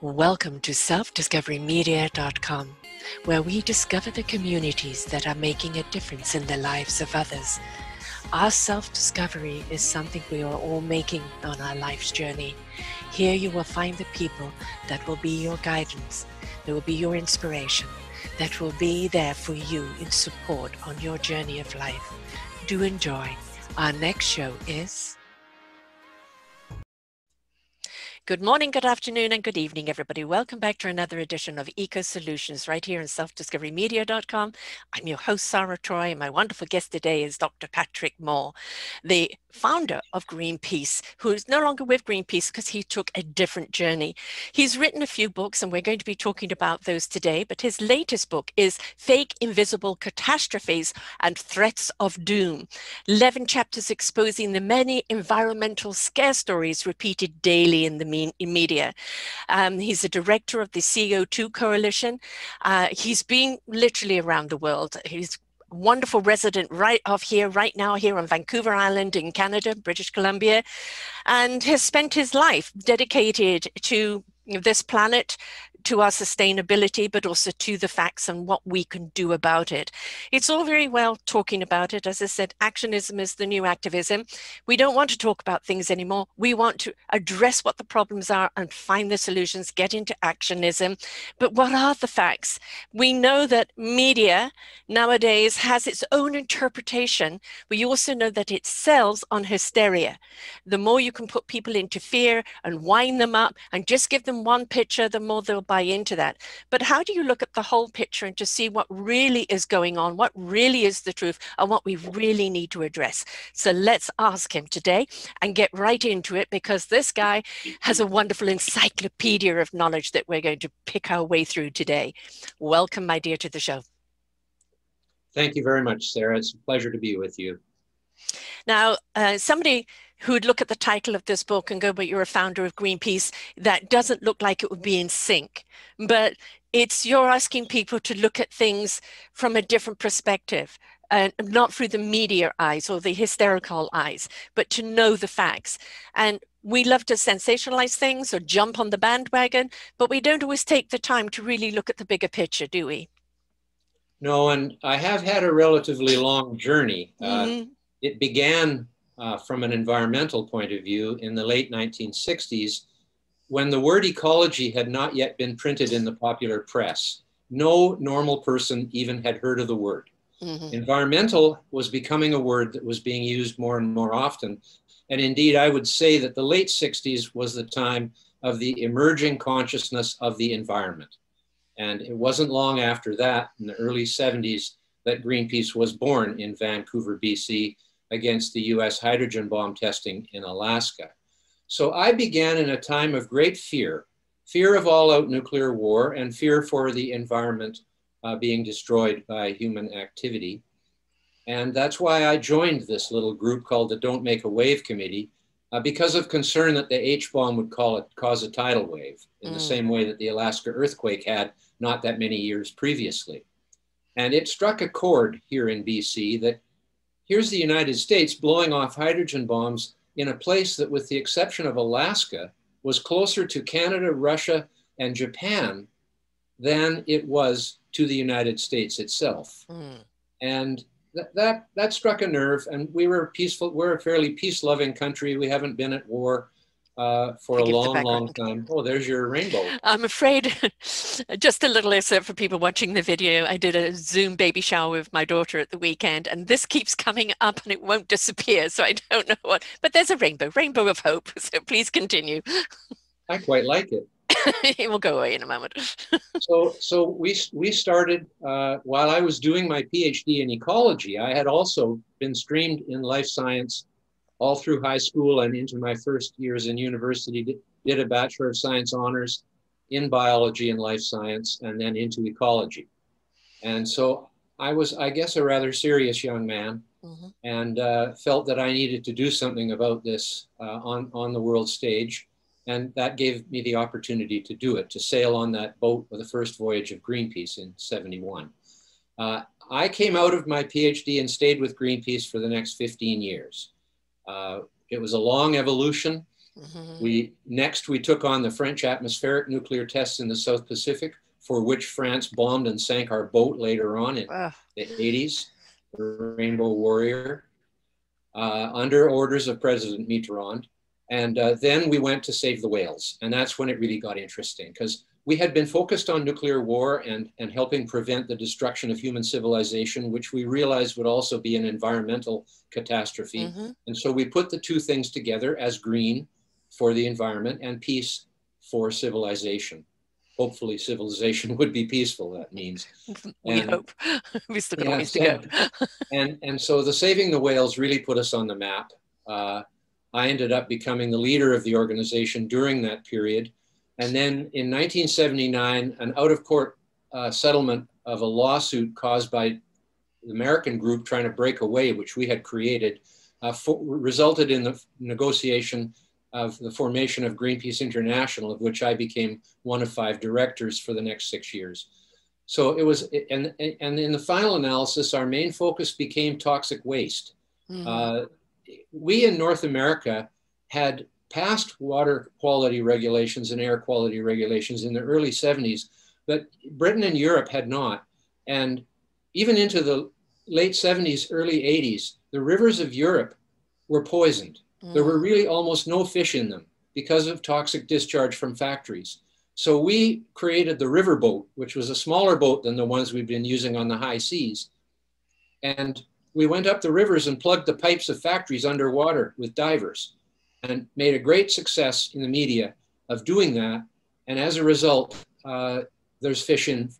Welcome to selfdiscoverymedia.com, where we discover the communities that are making a difference in the lives of others. Our self-discovery is something we are all making on our life's journey. Here you will find the people that will be your guidance, that will be your inspiration, that will be there for you in support on your journey of life. Do enjoy. Our next show is... Good morning, good afternoon, and good evening, everybody. Welcome back to another edition of Eco Solutions right here on selfdiscoverymedia.com. I'm your host, Sarah Troy, and my wonderful guest today is Dr. Patrick Moore, the founder of Greenpeace, who is no longer with Greenpeace because he took a different journey. He's written a few books, and we're going to be talking about those today, but his latest book is Fake Invisible Catastrophes and Threats of Doom, 11 chapters exposing the many environmental scare stories repeated daily in the media. He's the director of the CO2 Coalition. He's been literally around the world. He's a wonderful resident right off here, right now, here on Vancouver Island in Canada, British Columbia, and has spent his life dedicated to this planet, to our sustainability, but also to the facts and what we can do about it. It's all very well talking about it. As I said, actionism is the new activism. We don't want to talk about things anymore. We want to address what the problems are and find the solutions, get into actionism. But what are the facts? We know that media nowadays has its own interpretation. We also know that it sells on hysteria. The more you can put people into fear and wind them up and just give them one picture, the more they'll buy into that. But how do you look at the whole picture and to see what really is going on, what really is the truth, and what we really need to address? So let's ask him today and get right into it, because this guy has a wonderful encyclopedia of knowledge that we're going to pick our way through today. Welcome, my dear, to the show. Thank you very much, Sarah. It's a pleasure to be with you. Now, somebody who'd look at the title of this book and go, but you're a founder of Greenpeace, that doesn't look like it would be in sync. But it's, you're asking people to look at things from a different perspective, and not through the media eyes or the hysterical eyes, but to know the facts. And we love to sensationalize things or jump on the bandwagon, but we don't always take the time to really look at the bigger picture, do we? No, and I have had a relatively long journey. It began from an environmental point of view in the late 1960s, when the word ecology had not yet been printed in the popular press. No normal person even had heard of the word. Environmental was becoming a word that was being used more and more often. And indeed, I would say that the late 60s was the time of the emerging consciousness of the environment. And it wasn't long after that, in the early 70s, that Greenpeace was born in Vancouver, BC, against the US hydrogen bomb testing in Alaska. So I began in a time of great fear, fear of all-out nuclear war and fear for the environment being destroyed by human activity. And that's why I joined this little group called the Don't Make a Wave Committee, because of concern that the H-bomb would cause a tidal wave in the same way that the Alaska earthquake had not that many years previously. And it struck a chord here in BC that here's the United States blowing off hydrogen bombs in a place that, with the exception of Alaska, was closer to Canada, Russia, and Japan than it was to the United States itself. And that struck a nerve, and we were peaceful. We're a fairly peace-loving country. We haven't been at war for a long time. Oh, there's your rainbow. I'm afraid, just a little excerpt for people watching the video, I did a Zoom baby shower with my daughter at the weekend, and this keeps coming up and it won't disappear, so I don't know what, but there's a rainbow, rainbow of hope, so please continue. I quite like it. It will go away in a moment. So we started, while I was doing my PhD in ecology, I had also been streamed in life science all through high school and into my first years in university, did a Bachelor of Science honors in biology and life science, and then into ecology. And so I was, I guess, a rather serious young man, and felt that I needed to do something about this on the world stage. And that gave me the opportunity to do it, to sail on that boat with the first voyage of Greenpeace in '71. I came out of my PhD and stayed with Greenpeace for the next 15 years. It was a long evolution. Mm-hmm. Next, we took on the French atmospheric nuclear tests in the South Pacific, for which France bombed and sank our boat later on in the 80s, Rainbow Warrior, under orders of President Mitterrand. And then we went to save the whales. And that's when it really got interesting, because we had been focused on nuclear war and helping prevent the destruction of human civilization, which we realized would also be an environmental catastrophe. Mm-hmm. And so we put the two things together as green for the environment and peace for civilization. Hopefully civilization would be peaceful, that means. We hope. We still got ways to go. and so the saving the whales really put us on the map. I ended up becoming the leader of the organization during that period. And then in 1979, an out-of-court settlement of a lawsuit caused by the American group trying to break away, which we had created, resulted in the negotiation of the formation of Greenpeace International, of which I became one of 5 directors for the next 6 years. So it was, and in the final analysis, our main focus became toxic waste. Mm-hmm. We in North America had passed water quality regulations and air quality regulations in the early 70s, but Britain and Europe had not. And even into the late 70s, early 80s, the rivers of Europe were poisoned. There were really almost no fish in them because of toxic discharge from factories. So we created the riverboat, which was a smaller boat than the ones we've been using on the high seas. And we went up the rivers and plugged the pipes of factories underwater with divers and made a great success in the media of doing that. And as a result, there's fish in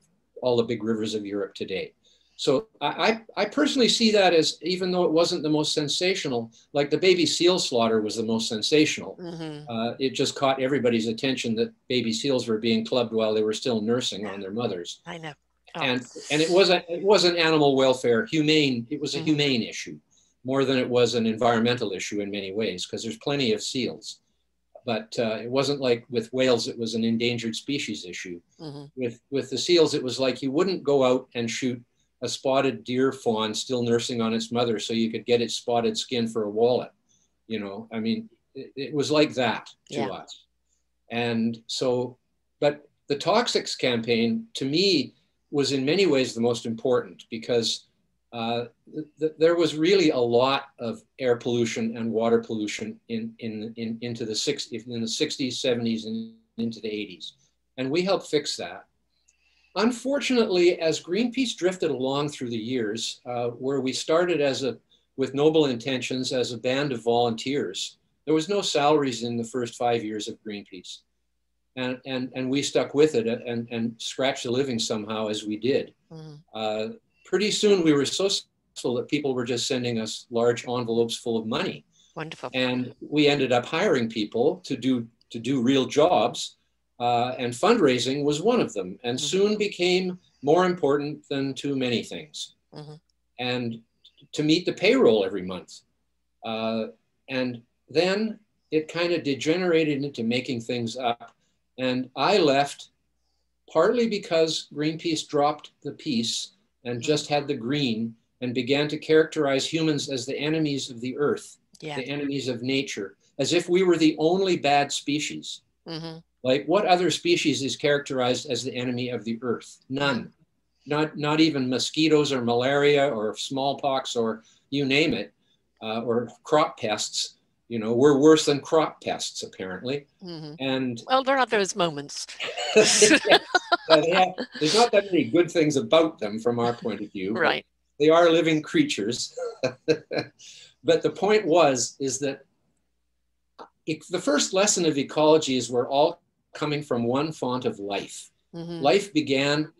all the big rivers of Europe today. So I personally see that as, even though it wasn't the most sensational, like the baby seal slaughter was the most sensational. Mm-hmm. It just caught everybody's attention that baby seals were being clubbed while they were still nursing on their mothers. I know. Oh. And it was an animal welfare, humane, it was a humane issue more than it was an environmental issue in many ways, because there's plenty of seals. But it wasn't like with whales, it was an endangered species issue. Mm-hmm. With the seals, it was like you wouldn't go out and shoot a spotted deer fawn still nursing on its mother so you could get its spotted skin for a wallet. You know, I mean, it was like that to us. And so, but the toxics campaign to me was in many ways the most important, because there was really a lot of air pollution and water pollution into the 60s, 70s, and into the 80s. And we helped fix that. Unfortunately, as Greenpeace drifted along through the years, where we started with noble intentions as a band of volunteers, there was no salaries in the first 5 years of Greenpeace. And we stuck with it and scratched a living somehow as we did. Mm-hmm. Pretty soon we were so successful that people were just sending us large envelopes full of money. Wonderful. And we ended up hiring people to do real jobs. And fundraising was one of them, and soon became more important than too many things. Mm-hmm. And to meet the payroll every month. And then it kind of degenerated into making things up. And I left partly because Greenpeace dropped the peace and just had the green and began to characterize humans as the enemies of the earth, the enemies of nature, as if we were the only bad species. Mm-hmm. Like, what other species is characterized as the enemy of the earth? None. Not even mosquitoes or malaria or smallpox or you name it, or crop pests. You know, we're worse than crop pests, apparently. Mm-hmm. And well, there are those moments. There's not that many good things about them from our point of view. Right. They are living creatures. But the point is that the first lesson of ecology is we're all coming from one font of life. Mm-hmm. Life began,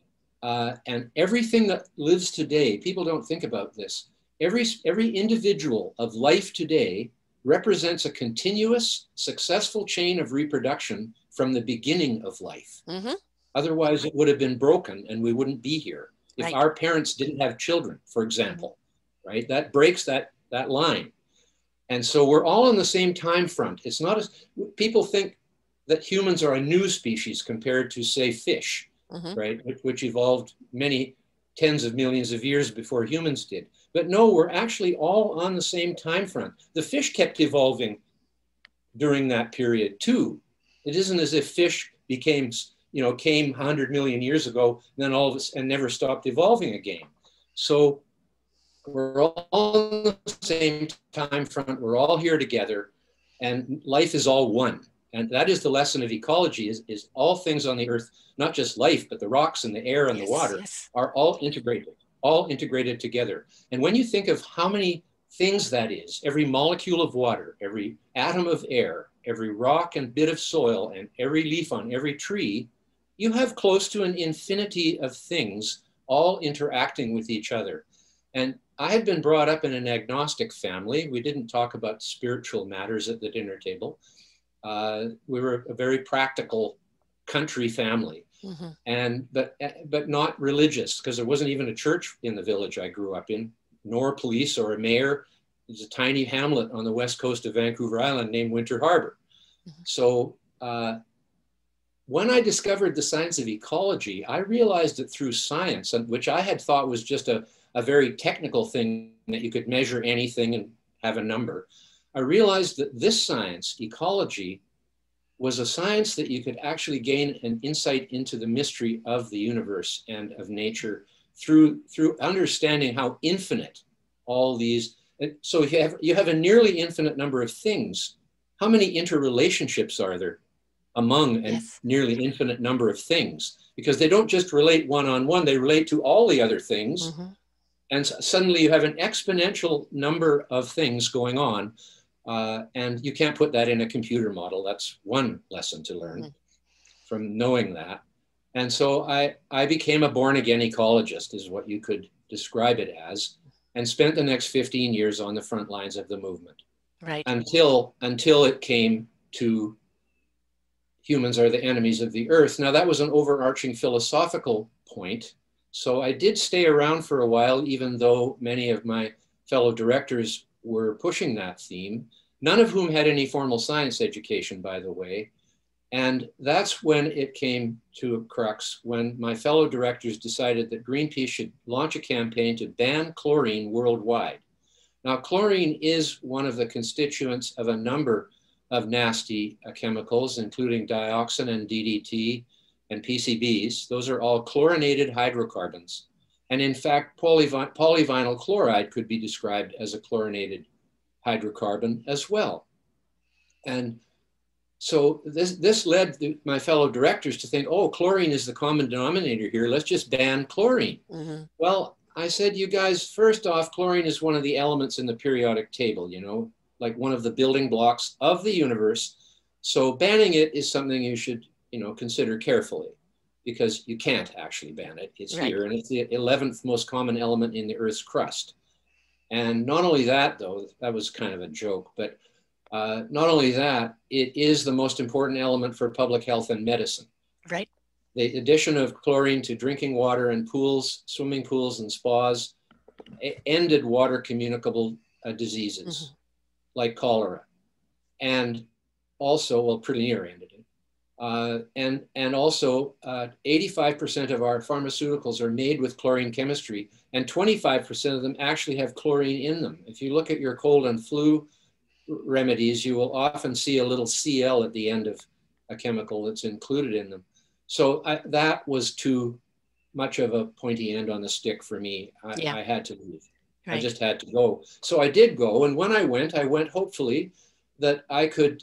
and everything that lives today, people don't think about this, every individual of life today represents a continuous, successful chain of reproduction from the beginning of life. Mm-hmm. Otherwise, it would have been broken and we wouldn't be here. If our parents didn't have children, for example, right? That breaks that line. And so we're all on the same time front. It's not as people think that humans are a new species compared to, say, fish, right? Which evolved many tens of millions of years before humans did. But no, we're actually all on the same time front. The fish kept evolving during that period too. It isn't as if fish became, you know, came 100 million years ago and then all of us and never stopped evolving again. So we're all on the same time front. We're all here together, and life is all one. And that is the lesson of ecology: is all things on the earth, not just life, but the rocks and the air and the water, are all integrated together. And when you think of how many things that is, every molecule of water, every atom of air, every rock and bit of soil, and every leaf on every tree, you have close to an infinity of things all interacting with each other. And I had been brought up in an agnostic family. We didn't talk about spiritual matters at the dinner table. We were a very practical country family, mm-hmm. but not religious, because there wasn't even a church in the village I grew up in, nor police or a mayor. There's a tiny hamlet on the west coast of Vancouver Island named Winter Harbor. Mm-hmm. So when I discovered the science of ecology, I realized that through science, which I had thought was just a very technical thing that you could measure anything and have a number, I realized that this science, ecology, was a science that you could actually gain an insight into the mystery of the universe and of nature through understanding how infinite all these. So if you have a nearly infinite number of things, how many interrelationships are there among a nearly infinite number of things? Because they don't just relate one-on-one, they relate to all the other things. Mm-hmm. And suddenly you have an exponential number of things going on. And you can't put that in a computer model. That's one lesson to learn from knowing that. And so I became a born-again ecologist, is what you could describe it as, and spent the next 15 years on the front lines of the movement. Right. Until it came to humans are the enemies of the earth. Now, that was an overarching philosophical point. So I did stay around for a while, even though many of my fellow directors were pushing that theme, none of whom had any formal science education, by the way. And that's when it came to a crux, when my fellow directors decided that Greenpeace should launch a campaign to ban chlorine worldwide. Now, chlorine is one of the constituents of a number of nasty chemicals, including dioxin and DDT and PCBs. Those are all chlorinated hydrocarbons. And in fact, polyvinyl chloride could be described as a chlorinated hydrocarbon as well. And so this led my fellow directors to think, oh, chlorine is the common denominator here. Let's just ban chlorine. Mm-hmm. Well, I said, you guys, first off, chlorine is one of the elements in the periodic table, you know, like one of the building blocks of the universe. So banning it is something you should, you know, consider carefully, because you can't actually ban it. It's here, and it's the 11th most common element in the Earth's crust. And not only that, though, that was kind of a joke, but not only that, it is the most important element for public health and medicine. Right. The addition of chlorine to drinking water and pools, swimming pools and spas, ended water communicable diseases like cholera, and also, well, pretty near ended it. And also 85% of our pharmaceuticals are made with chlorine chemistry, and 25% of them actually have chlorine in them. If you look at your cold and flu remedies, you will often see a little CL at the end of a chemical that's included in them. So that was too much of a pointy end on the stick for me. I had to leave. Right. I just had to go. So I did go. And when I went hopefully that I could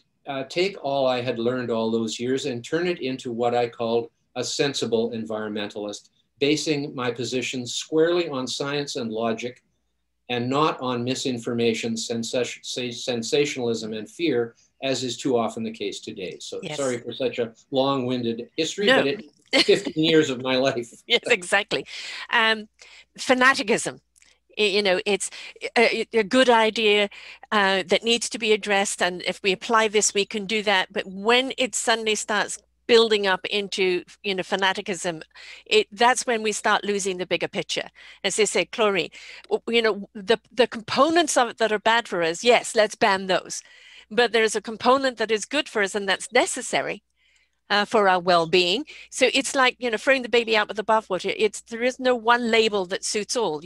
take all I had learned all those years and turn it into what I called a sensible environmentalist, basing my position squarely on science and logic, and not on misinformation, sensationalism, and fear, as is too often the case today. So sorry for such a long-winded history, but it's 15 years of my life. Yes, exactly. Fanaticism. You know, it's a good idea that needs to be addressed. And if we apply this, we can do that. But when it suddenly starts building up into, you know, fanaticism, that's when we start losing the bigger picture. As they say, chlorine, you know, the components of it that are bad for us, yes, let's ban those. But there is a component that is good for us, and that's necessary for our well-being. So it's like, you know, throwing the baby out with the bathwater. There is no one label that suits all.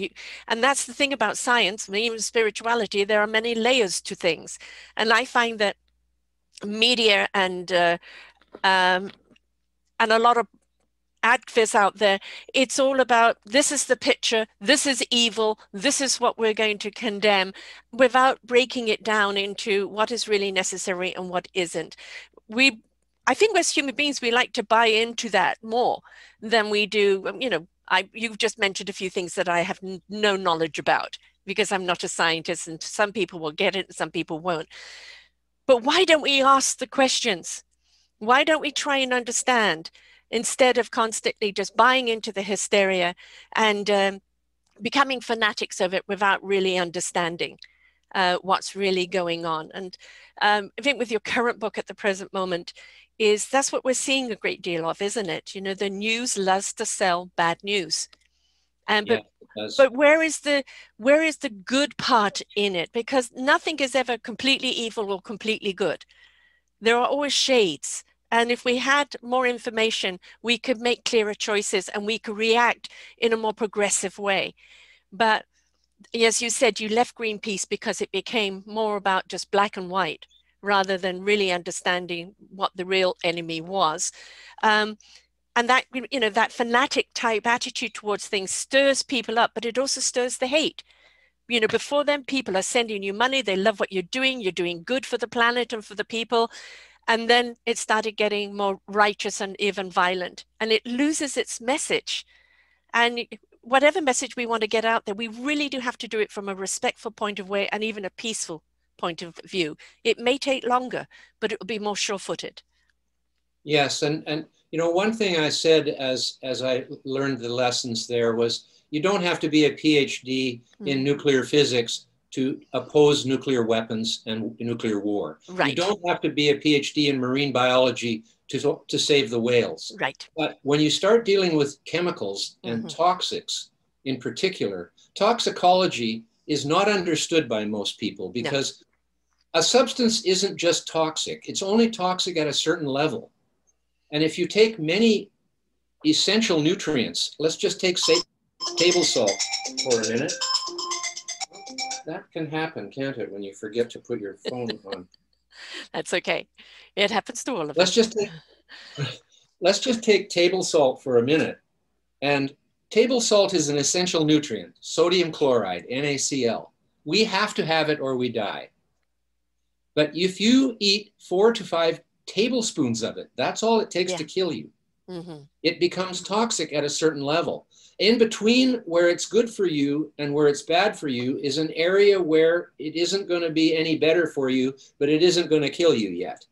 And that's the thing about science, and even spirituality. There are many layers to things. And I find that media and a lot of activists out there, it's all about this is the picture, this is evil, this is what we're going to condemn, without breaking it down into what is really necessary and what isn't. I think as human beings, we like to buy into that more than we do. You know, you've just mentioned a few things that I have no knowledge about because I'm not a scientist, and some people will get it and some people won't. But why don't we ask the questions? Why don't we try and understand, instead of constantly just buying into the hysteria and becoming fanatics of it without really understanding what's really going on? And I think with your current book at the present moment, that's what we're seeing a great deal of, isn't it? You know, the news loves to sell bad news. But where is the good part in it? Because nothing is ever completely evil or completely good. There are always shades. And if we had more information, we could make clearer choices and we could react in a more progressive way. But as you said, you left Greenpeace because it became more about just black and white rather than really understanding what the real enemy was. And that, you know, that fanatic type attitude towards things stirs people up, but it also stirs the hate. You know, before then, people are sending you money. They love what you're doing good for the planet and for the people. And then it started getting more righteous and even violent, and it loses its message. And whatever message we want to get out there, we really do have to do it from a respectful point of view and even a peaceful point of view. It may take longer, but it will be more sure-footed. Yes, and you know, one thing I said as I learned the lessons there was, you don't have to be a PhD in nuclear physics to oppose nuclear weapons and nuclear war. Right. You don't have to be a PhD in marine biology to save the whales. Right. But when you start dealing with chemicals and toxics in particular, toxicology is not understood by most people because a substance isn't just toxic. It's only toxic at a certain level. And if you take many essential nutrients, let's just take, say, table salt for a minute. That can happen, can't it, when you forget to put your phone on? That's okay. It happens to all of us. Let's just take table salt for a minute. And table salt is an essential nutrient, sodium chloride, NaCl. We have to have it or we die. But if you eat 4 to 5 tablespoons of it, that's all it takes to kill you. It becomes toxic at a certain level. In between where it's good for you and where it's bad for you is an area where it isn't going to be any better for you, but it isn't going to kill you yet.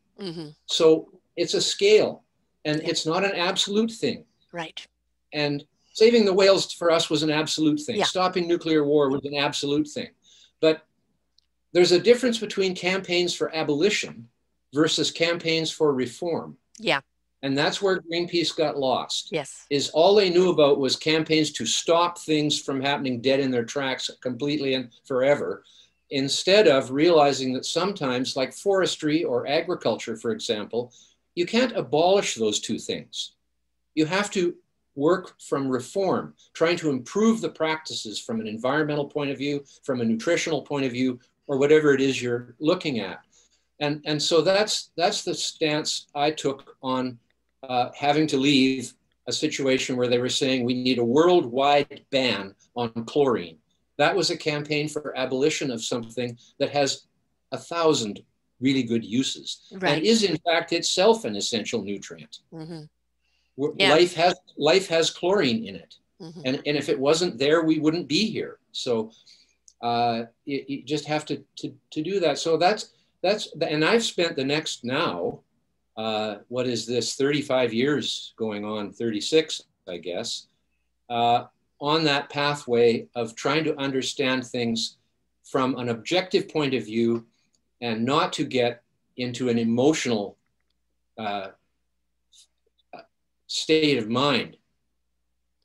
So it's a scale, and it's not an absolute thing. Right. And saving the whales for us was an absolute thing. Stopping nuclear war was an absolute thing. But there's a difference between campaigns for abolition versus campaigns for reform. Yeah. And that's where Greenpeace got lost. Yes. Is all they knew about was campaigns to stop things from happening dead in their tracks completely and forever, instead of realizing that sometimes, like forestry or agriculture, for example, you can't abolish those two things. You have to work from reform, trying to improve the practices from an environmental point of view, from a nutritional point of view, or whatever it is you're looking at. And so that's the stance I took on having to leave a situation where they were saying we need a worldwide ban on chlorine. That was a campaign for abolition of something that has 1,000 really good uses and is in fact itself an essential nutrient. Life has chlorine in it. And if it wasn't there, we wouldn't be here. So you just have to do that. So and I've spent the next now, what is this, 35 years going on, 36, I guess, on that pathway of trying to understand things from an objective point of view and not to get into an emotional state of mind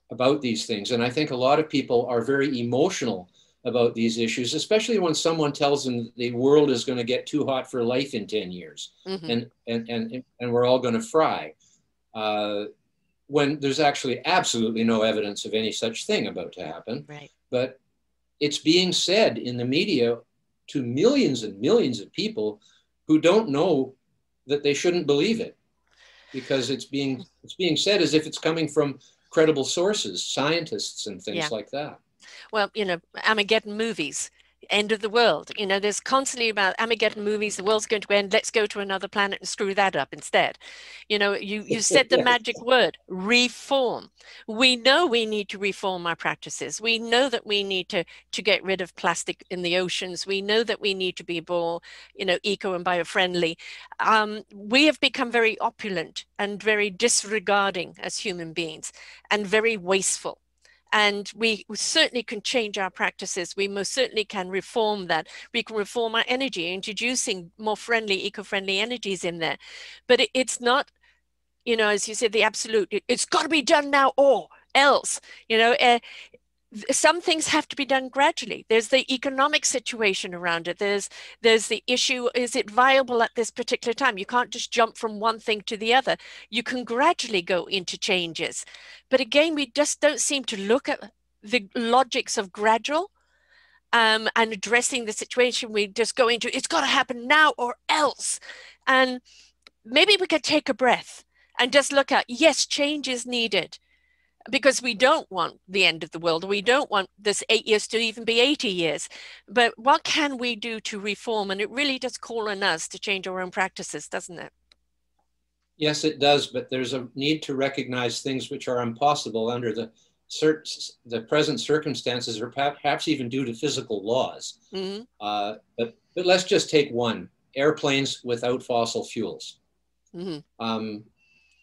about these things. And I think a lot of people are very emotional about these issues, especially when someone tells them the world is going to get too hot for life in 10 years and we're all going to fry, when there's actually absolutely no evidence of any such thing about to happen. Right. But it's being said in the media to millions and millions of people who don't know that they shouldn't believe it, because it's being said as if it's coming from credible sources, scientists and things like that. Well, you know, Armageddon movies, end of the world. You know, there's constantly about Armageddon movies, the world's going to end, let's go to another planet and screw that up instead. You know, you said the magic word, reform. We know we need to reform our practices. We know that we need to get rid of plastic in the oceans. We know that we need to be more, you know, eco and bio-friendly. We have become very opulent and very disregarding as human beings and very wasteful. And we certainly can change our practices. We most certainly can reform that. We can reform our energy, introducing more friendly, eco-friendly energies in there. But it's not, you know, as you said, the absolute, it's got to be done now or else. You know, some things have to be done gradually. There's the economic situation around it. There's the issue, is it viable at this particular time? You can't just jump from one thing to the other. You can gradually go into changes. But again, we just don't seem to look at the logics of gradual and addressing the situation. We just go into, it's got to happen now or else. And maybe we could take a breath and just look at, yes, change is needed. Because we don't want the end of the world. We don't want this 8 years to even be 80 years. But what can we do to reform? And it really does call on us to change our own practices, doesn't it? Yes, it does. But there's a need to recognize things which are impossible under the present circumstances, or perhaps even due to physical laws. Mm-hmm. But let's just take one. Airplanes without fossil fuels. Mm-hmm.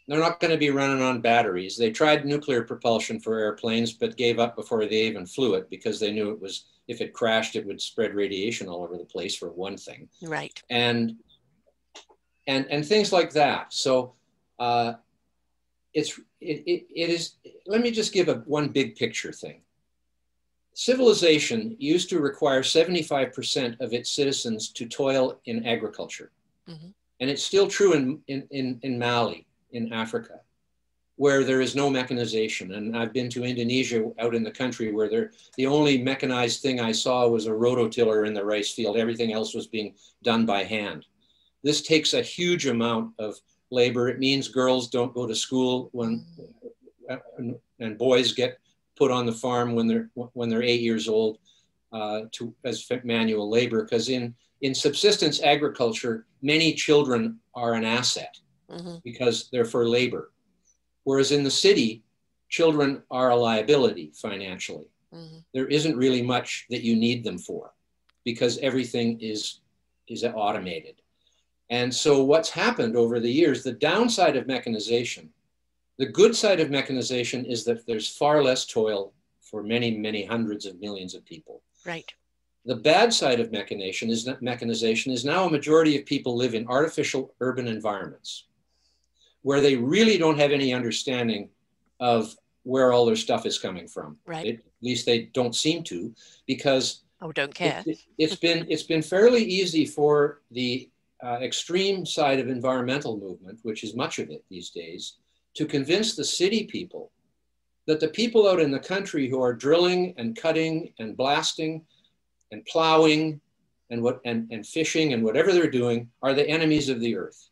They're not going to be running on batteries. They tried nuclear propulsion for airplanes, but gave up before they even flew it because they knew it was, if it crashed, it would spread radiation all over the place for one thing. Right. And things like that. So let me just give one big picture thing. Civilization used to require 75% of its citizens to toil in agriculture. Mm-hmm. And it's still true in Mali. In Africa, where there is no mechanization. And I've been to Indonesia, out in the country, where the only mechanized thing I saw was a rototiller in the rice field. Everything else was being done by hand. This takes a huge amount of labor. It means girls don't go to school and boys get put on the farm when they're 8 years old as manual labor, because in subsistence agriculture, many children are an asset. Mm-hmm. Because they're for labor. Whereas in the city, children are a liability financially. Mm-hmm. There isn't really much that you need them for because everything is automated. And so what's happened over the years, the downside of mechanization, the good side of mechanization is that there's far less toil for many, many hundreds of millions of people. Right. The bad side of mechanization is now a majority of people live in artificial urban environments, where they really don't have any understanding of where all their stuff is coming from. Right. At least they don't seem to, because don't care. It's been fairly easy for the extreme side of environmental movement, which is much of it these days, to convince the city people that the people out in the country who are drilling and cutting and blasting and plowing and fishing and whatever they're doing are the enemies of the earth,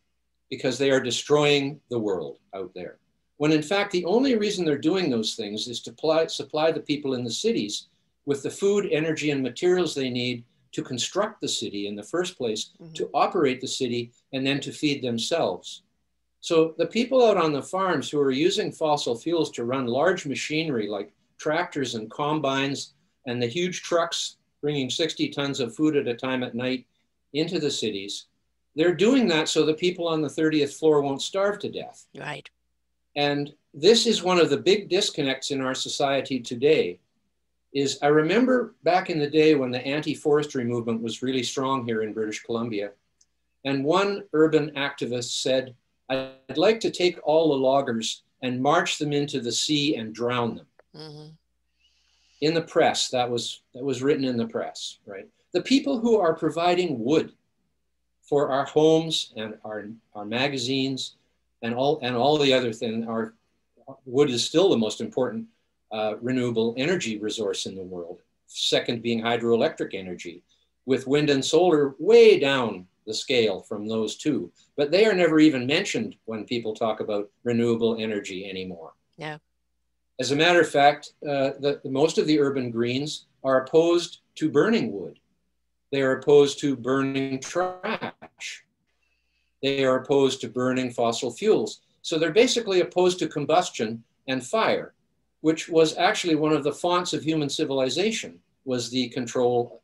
because they are destroying the world out there. When in fact, the only reason they're doing those things is to supply the people in the cities with the food, energy, and materials they need to construct the city in the first place, mm-hmm. to operate the city, and then to feed themselves. So the people out on the farms who are using fossil fuels to run large machinery like tractors and combines and the huge trucks bringing 60 tons of food at a time at night into the cities, they're doing that so the people on the 30th floor won't starve to death. Right. And this is one of the big disconnects in our society today. I remember back in the day when the anti-forestry movement was really strong here in British Columbia, and one urban activist said, I'd like to take all the loggers and march them into the sea and drown them. Mm-hmm. In the press, that was written in the press, right? The people who are providing wood for our homes and our magazines and all the other things. Our wood is still the most important renewable energy resource in the world, second being hydroelectric energy, with wind and solar way down the scale from those two. But they are never even mentioned when people talk about renewable energy anymore. Yeah. As a matter of fact, most of the urban Greens are opposed to burning wood. They are opposed to burning trash. They are opposed to burning fossil fuels. So they're basically opposed to combustion and fire, which was actually one of the fonts of human civilization, was the control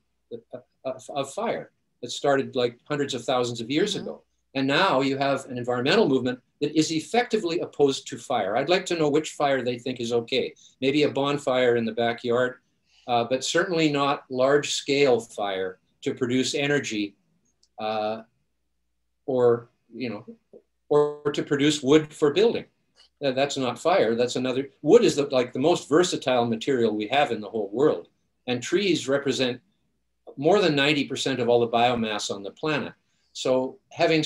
of fire. It started like hundreds of thousands of years ago. And now you have an environmental movement that is effectively opposed to fire. I'd like to know which fire they think is okay. Maybe a bonfire in the backyard, but certainly not large scale fire to produce energy or to produce wood for building. That's not fire, that's another. Wood is like the most versatile material we have in the whole world. And trees represent more than 90% of all the biomass on the planet. So having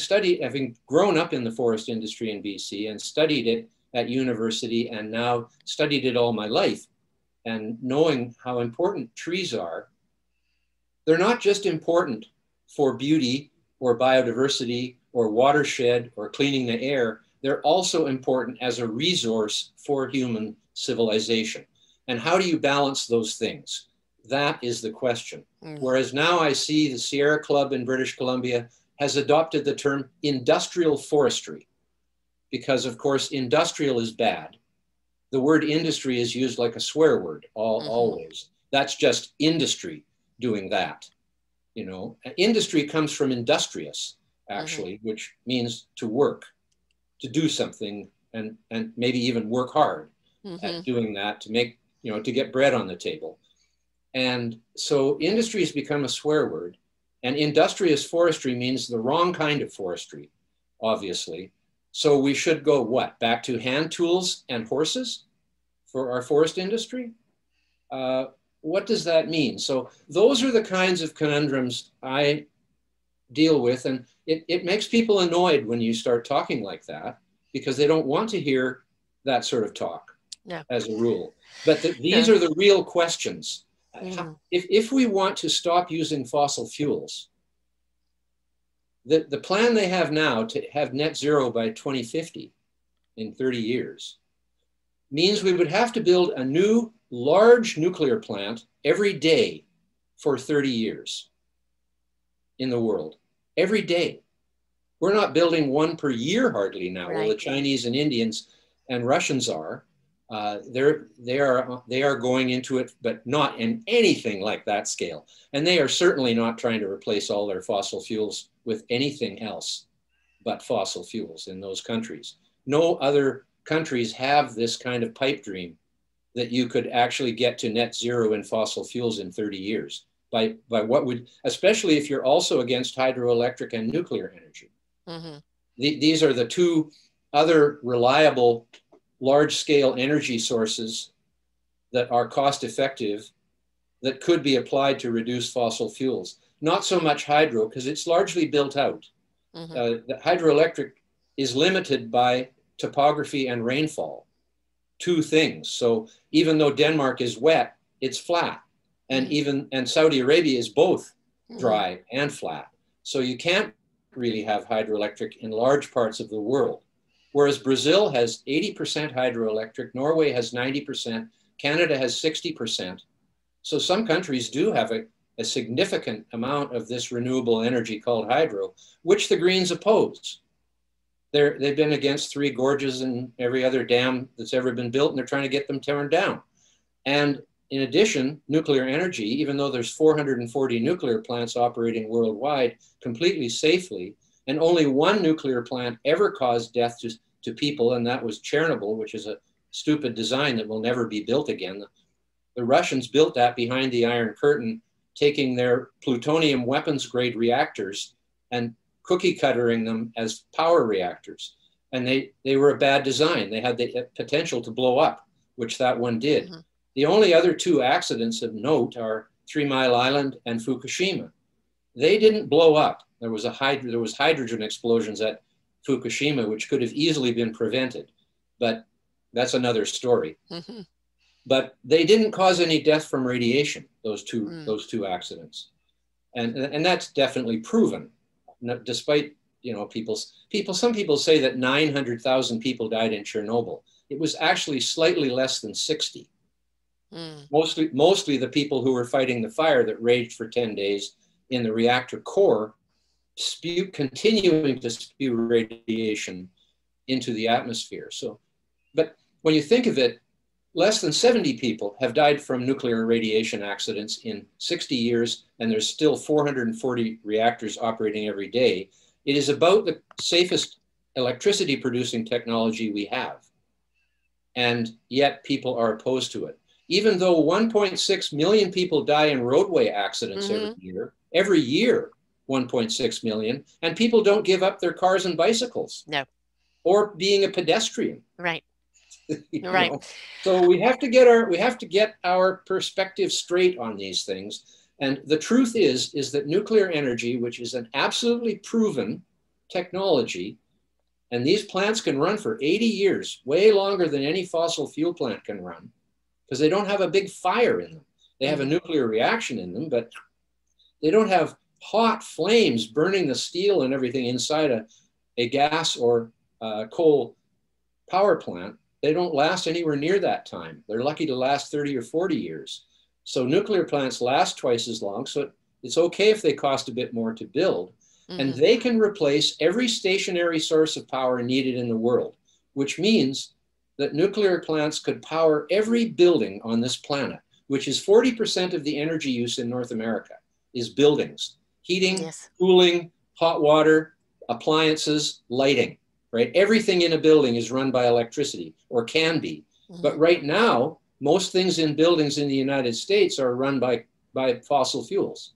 grown up in the forest industry in BC and studied it at university and now studied it all my life and knowing how important trees are, they're not just important for beauty or biodiversity or watershed or cleaning the air, they're also important as a resource for human civilization. And how do you balance those things? That is the question. Whereas now I see the Sierra Club in British Columbia has adopted the term industrial forestry, because of course, industrial is bad. The word industry is used like a swear word always. That's just industry doing that. You know, industry comes from industrious, actually, which means to work, to do something, and maybe even work hard at doing that to make, you know, to get bread on the table. And so industry has become a swear word, and industrious forestry means the wrong kind of forestry, obviously. So we should go what? Back to hand tools and horses for our forest industry? What does that mean? So those are the kinds of conundrums I deal with, and it makes people annoyed when you start talking like that, because they don't want to hear that sort of talk as a rule. But these are the real questions. If we want to stop using fossil fuels, the plan they have now to have net zero by 2050 in 30 years means we would have to build a new large nuclear plant every day for 30 years in the world. Every day. We're not building one per year hardly now. Right. Well, the Chinese and Indians and Russians are. They are going into it, but not in anything like that scale. And they are certainly not trying to replace all their fossil fuels with anything else but fossil fuels in those countries. No other countries have this kind of pipe dream that you could actually get to net zero in fossil fuels in 30 years by what would, especially if you're also against hydroelectric and nuclear energy. These are the two other reliable large-scale energy sources that are cost-effective that could be applied to reduce fossil fuels. Not so much hydro, because it's largely built out. The hydroelectric is limited by topography and rainfall, two things. So even though Denmark is wet, it's flat. And Saudi Arabia is both dry and flat. So you can't really have hydroelectric in large parts of the world. Whereas Brazil has 80% hydroelectric, Norway has 90%, Canada has 60%. So some countries do have a significant amount of this renewable energy called hydro, which the Greens oppose. They've been against Three Gorges and every other dam that's ever been built, and they're trying to get them torn down. And in addition, nuclear energy, even though there's 440 nuclear plants operating worldwide completely safely, and only one nuclear plant ever caused death to people, and that was Chernobyl, which is a stupid design that will never be built again. The Russians built that behind the Iron Curtain, taking their plutonium weapons-grade reactors and cookie-cuttering them as power reactors. And they were a bad design. They had the potential to blow up, which that one did. The only other two accidents of note are 3 Mile Island and Fukushima. They didn't blow up. There was hydrogen explosions at Fukushima, which could have easily been prevented, but that's another story. But they didn't cause any death from radiation, those two accidents, and that's definitely proven. despite, you know, some people say that 900,000 people died in Chernobyl. It was actually slightly less than 60. Mm. Mostly the people who were fighting the fire that raged for 10 days in the reactor core, continuing to spew radiation into the atmosphere. So, but when you think of it, less than 70 people have died from nuclear radiation accidents in 60 years, and there's still 440 reactors operating every day. It is about the safest electricity producing technology we have. And yet people are opposed to it. Even though 1.6 million people die in roadway accidents every year, 1.6 million, and people don't give up their cars and bicycles. No. Or being a pedestrian. Right. Right. Know? So we have to get our perspective straight on these things. And the truth is that nuclear energy, which is an absolutely proven technology, and these plants can run for 80 years, way longer than any fossil fuel plant can run, because they don't have a big fire in them. They have a nuclear reaction in them, but they don't have hot flames burning the steel and everything inside a gas or coal power plant. They don't last anywhere near that time. They're lucky to last 30 or 40 years. So nuclear plants last twice as long, so it's okay if they cost a bit more to build. Mm-hmm. And they can replace every stationary source of power needed in the world, which means that nuclear plants could power every building on this planet, which is 40% of the energy use in North America is buildings, heating, yes, cooling, hot water, appliances, lighting, right? Everything in a building is run by electricity or can be. Mm-hmm. But right now, most things in buildings in the United States are run by fossil fuels,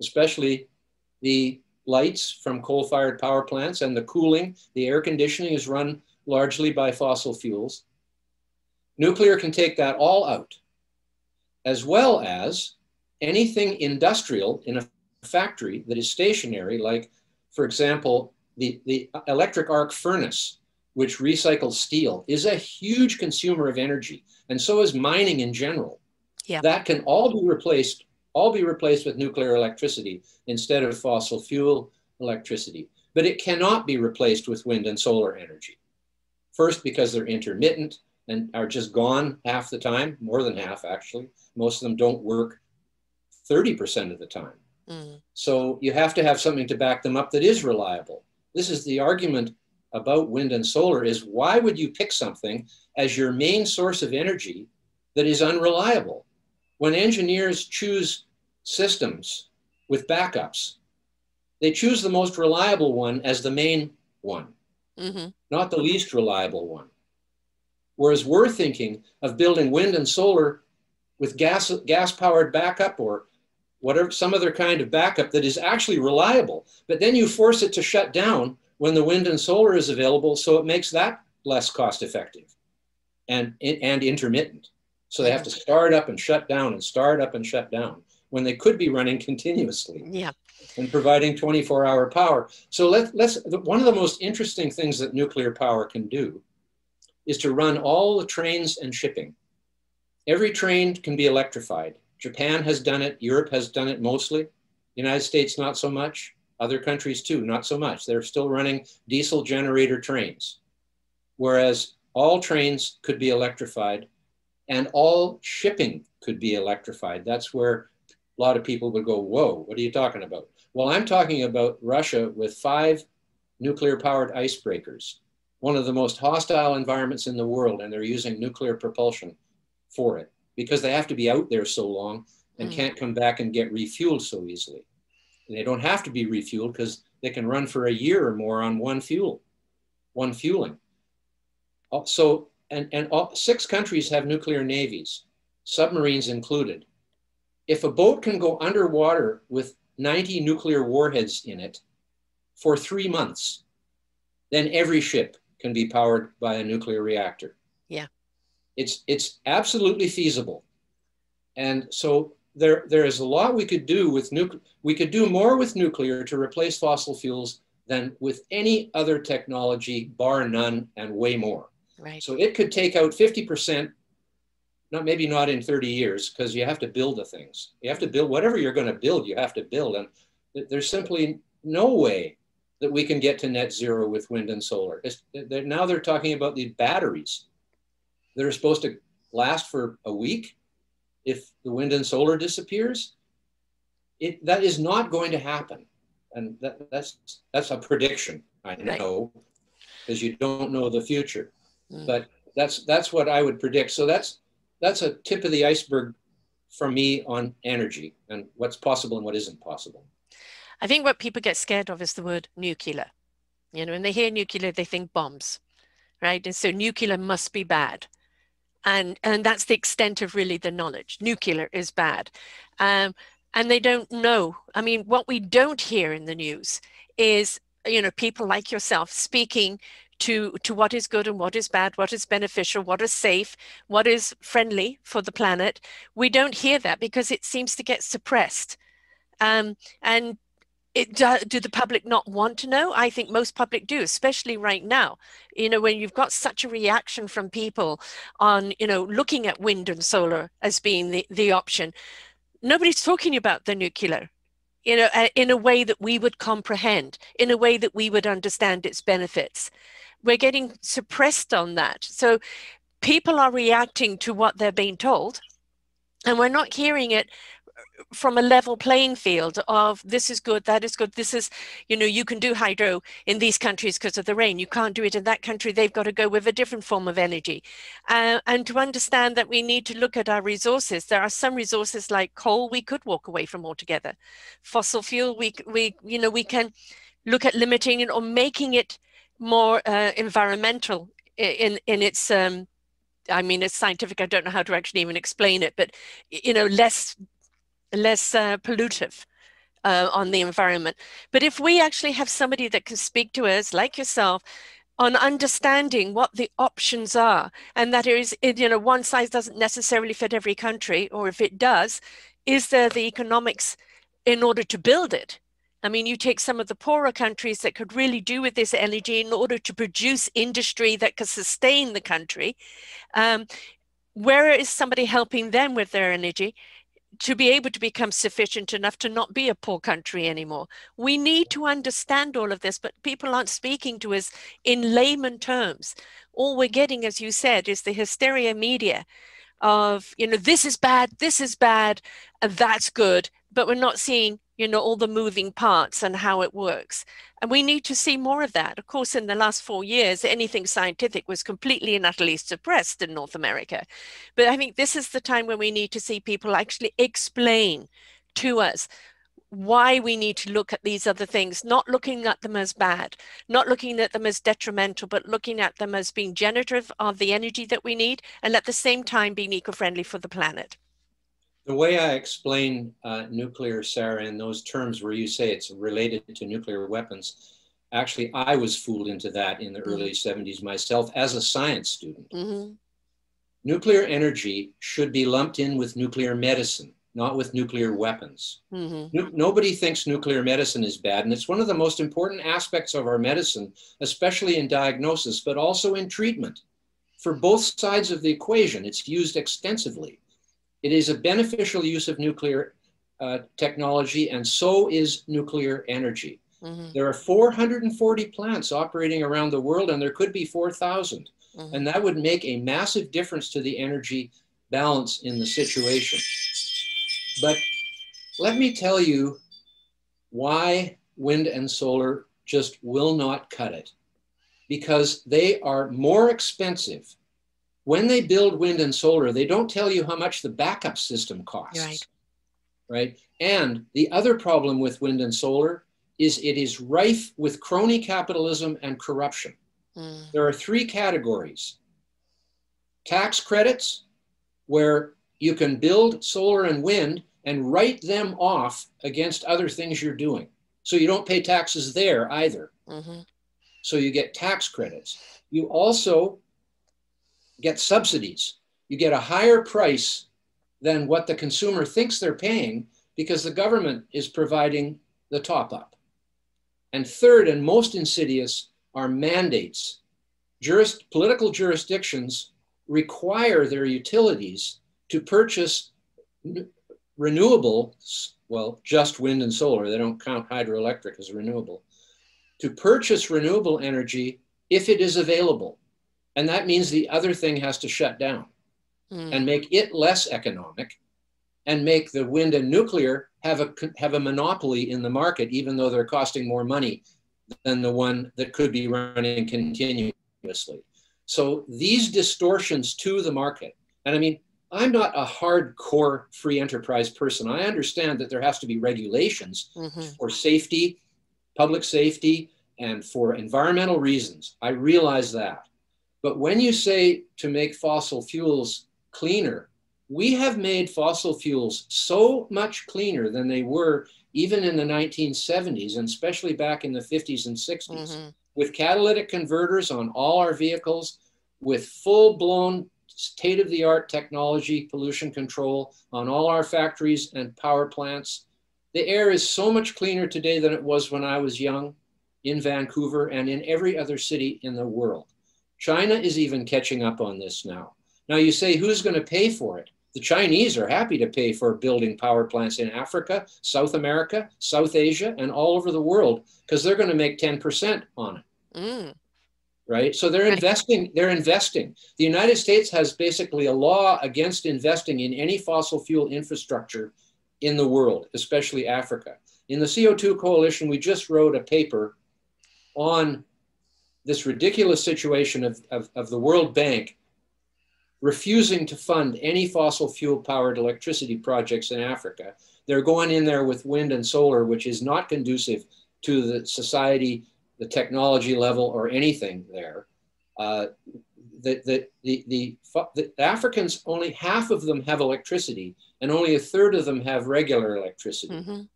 especially the lights from coal-fired power plants and the cooling, the air conditioning is run largely by fossil fuels. Nuclear can take that all out, as well as anything industrial in a factory that is stationary, like, for example, the electric arc furnace, which recycles steel, is a huge consumer of energy, and so is mining in general. Yeah. That can all be replaced with nuclear electricity instead of fossil fuel electricity. But it cannot be replaced with wind and solar energy. First, because they're intermittent and are just gone half the time, more than half actually. Most of them don't work 30% of the time. Mm. So you have to have something to back them up that is reliable. This is the argument about wind and solar, is why would you pick something as your main source of energy that is unreliable? When engineers choose systems with backups, they choose the most reliable one as the main one, mm-hmm, not the least reliable one. Whereas we're thinking of building wind and solar with gas-powered backup or whatever, some other kind of backup that is actually reliable, but then you force it to shut down when the wind and solar is available, so it makes that less cost-effective and intermittent. So they have to start up and shut down and start up and shut down when they could be running continuously, yeah, and providing 24-hour power. So one of the most interesting things that nuclear power can do is to run all the trains and shipping. Every train can be electrified. Japan has done it. Europe has done it mostly. United States, not so much. Other countries too, not so much. They're still running diesel generator trains, whereas all trains could be electrified. And all shipping could be electrified. That's where a lot of people would go, whoa, what are you talking about? Well, I'm talking about Russia with 5 nuclear-powered icebreakers, one of the most hostile environments in the world, and they're using nuclear propulsion for it because they have to be out there so long and can't come back and get refueled so easily. And they don't have to be refueled because they can run for a year or more on one fueling. So, and all 6 countries have nuclear navies, submarines included. If a boat can go underwater with 90 nuclear warheads in it for 3 months, then every ship can be powered by a nuclear reactor. Yeah. It's absolutely feasible. And so there is a lot we could do with nuclear. We could do more with nuclear to replace fossil fuels than with any other technology, bar none, and way more. Right. So it could take out 50%, maybe not in 30 years, because you have to build the things. You have to build whatever you're going to build, you have to build. And there's simply no way that we can get to net zero with wind and solar. Now they're talking about the batteries that are supposed to last for a week if the wind and solar disappears. That is not going to happen. And that's a prediction, I know, because you don't know the future. But that's what I would predict. So that's a tip of the iceberg for me on energy and what's possible and what isn't possible. I think what people get scared of is the word nuclear. You know, when they hear nuclear, they think bombs, right? And so nuclear must be bad. And that's the extent of really the knowledge. Nuclear is bad. And they don't know. I mean, what we don't hear in the news is, you know, people like yourself speaking to what is good and what is bad, what is beneficial, what is safe, what is friendly for the planet. We don't hear that because it seems to get suppressed. Do the public not want to know? I think most public do, especially right now. You know, when you've got such a reaction from people on, you know, looking at wind and solar as being the option. Nobody's talking about the nuclear, you know, in a way that we would comprehend, in a way that we would understand its benefits. We're getting suppressed on that. So people are reacting to what they're being told, and we're not hearing it from a level playing field of this is good, that is good, this is, you know, you can do hydro in these countries because of the rain, you can't do it in that country, they've got to go with a different form of energy. And to understand that we need to look at our resources. There are some resources like coal we could walk away from altogether. Fossil fuel, you know, we can look at limiting it or making it more environmental in its, I mean, it's scientific, I don't know how to actually even explain it, but, you know, less pollutive on the environment. But if we actually have somebody that can speak to us, like yourself, on understanding what the options are, and that is, you know, one size doesn't necessarily fit every country, or if it does, is there the economics in order to build it? I mean, you take some of the poorer countries that could really do with this energy in order to produce industry that could sustain the country. Where is somebody helping them with their energy to be able to become sufficient enough to not be a poor country anymore? We need to understand all of this, but people aren't speaking to us in layman terms. All we're getting, as you said, is the hysteria media of, you know, this is bad, and that's good, but we're not seeing, you know, all the moving parts and how it works. And we need to see more of that. Of course, in the last 4 years, anything scientific was completely and utterly suppressed in North America. But I think this is the time when we need to see people actually explain to us why we need to look at these other things, not looking at them as bad, not looking at them as detrimental, but looking at them as being generative of the energy that we need, and at the same time being eco-friendly for the planet. The way I explain nuclear, Sarah, in those terms where you say it's related to nuclear weapons, actually, I was fooled into that in the early 70s myself as a science student. Nuclear energy should be lumped in with nuclear medicine, not with nuclear weapons. Nobody thinks nuclear medicine is bad, and it's one of the most important aspects of our medicine, especially in diagnosis, but also in treatment. For both sides of the equation, it's used extensively. It is a beneficial use of nuclear technology, and so is nuclear energy. There are 440 plants operating around the world, and there could be 4,000. And that would make a massive difference to the energy balance in the situation. But let me tell you why wind and solar just will not cut it. Because they are more expensive. When they build wind and solar, they don't tell you how much the backup system costs, right? And the other problem with wind and solar is it is rife with crony capitalism and corruption. There are three categories. Tax credits, where you can build solar and wind and write them off against other things you're doing. So you don't pay taxes there either. So you get tax credits. You also get subsidies. You get a higher price than what the consumer thinks they're paying because the government is providing the top up. And third, and most insidious, are mandates. Political jurisdictions require their utilities to purchase renewable, well, just wind and solar, they don't count hydroelectric as renewable, to purchase renewable energy if it is available. And that means the other thing has to shut down and make it less economic and make the wind and nuclear have a monopoly in the market, even though they're costing more money than the one that could be running continuously. So these distortions to the market, and I mean, I'm not a hardcore free enterprise person. I understand that there has to be regulations for safety, public safety, and for environmental reasons. I realize that. But when you say to make fossil fuels cleaner, we have made fossil fuels so much cleaner than they were even in the 1970s, and especially back in the 50s and 60s, with catalytic converters on all our vehicles, with full-blown state-of-the-art technology, pollution control on all our factories and power plants. The air is so much cleaner today than it was when I was young in Vancouver and in every other city in the world. China is even catching up on this now. Now you say, who's going to pay for it? The Chinese are happy to pay for building power plants in Africa, South America, South Asia, and all over the world, because they're going to make 10% on it. Right? So they're investing. The United States has basically a law against investing in any fossil fuel infrastructure in the world, especially Africa. In the CO2 Coalition, we just wrote a paper on this ridiculous situation of the World Bank refusing to fund any fossil fuel powered electricity projects in Africa. They're going in there with wind and solar, which is not conducive to the society, the technology level, or anything there. The Africans, only half of them have electricity, and only a third of them have regular electricity.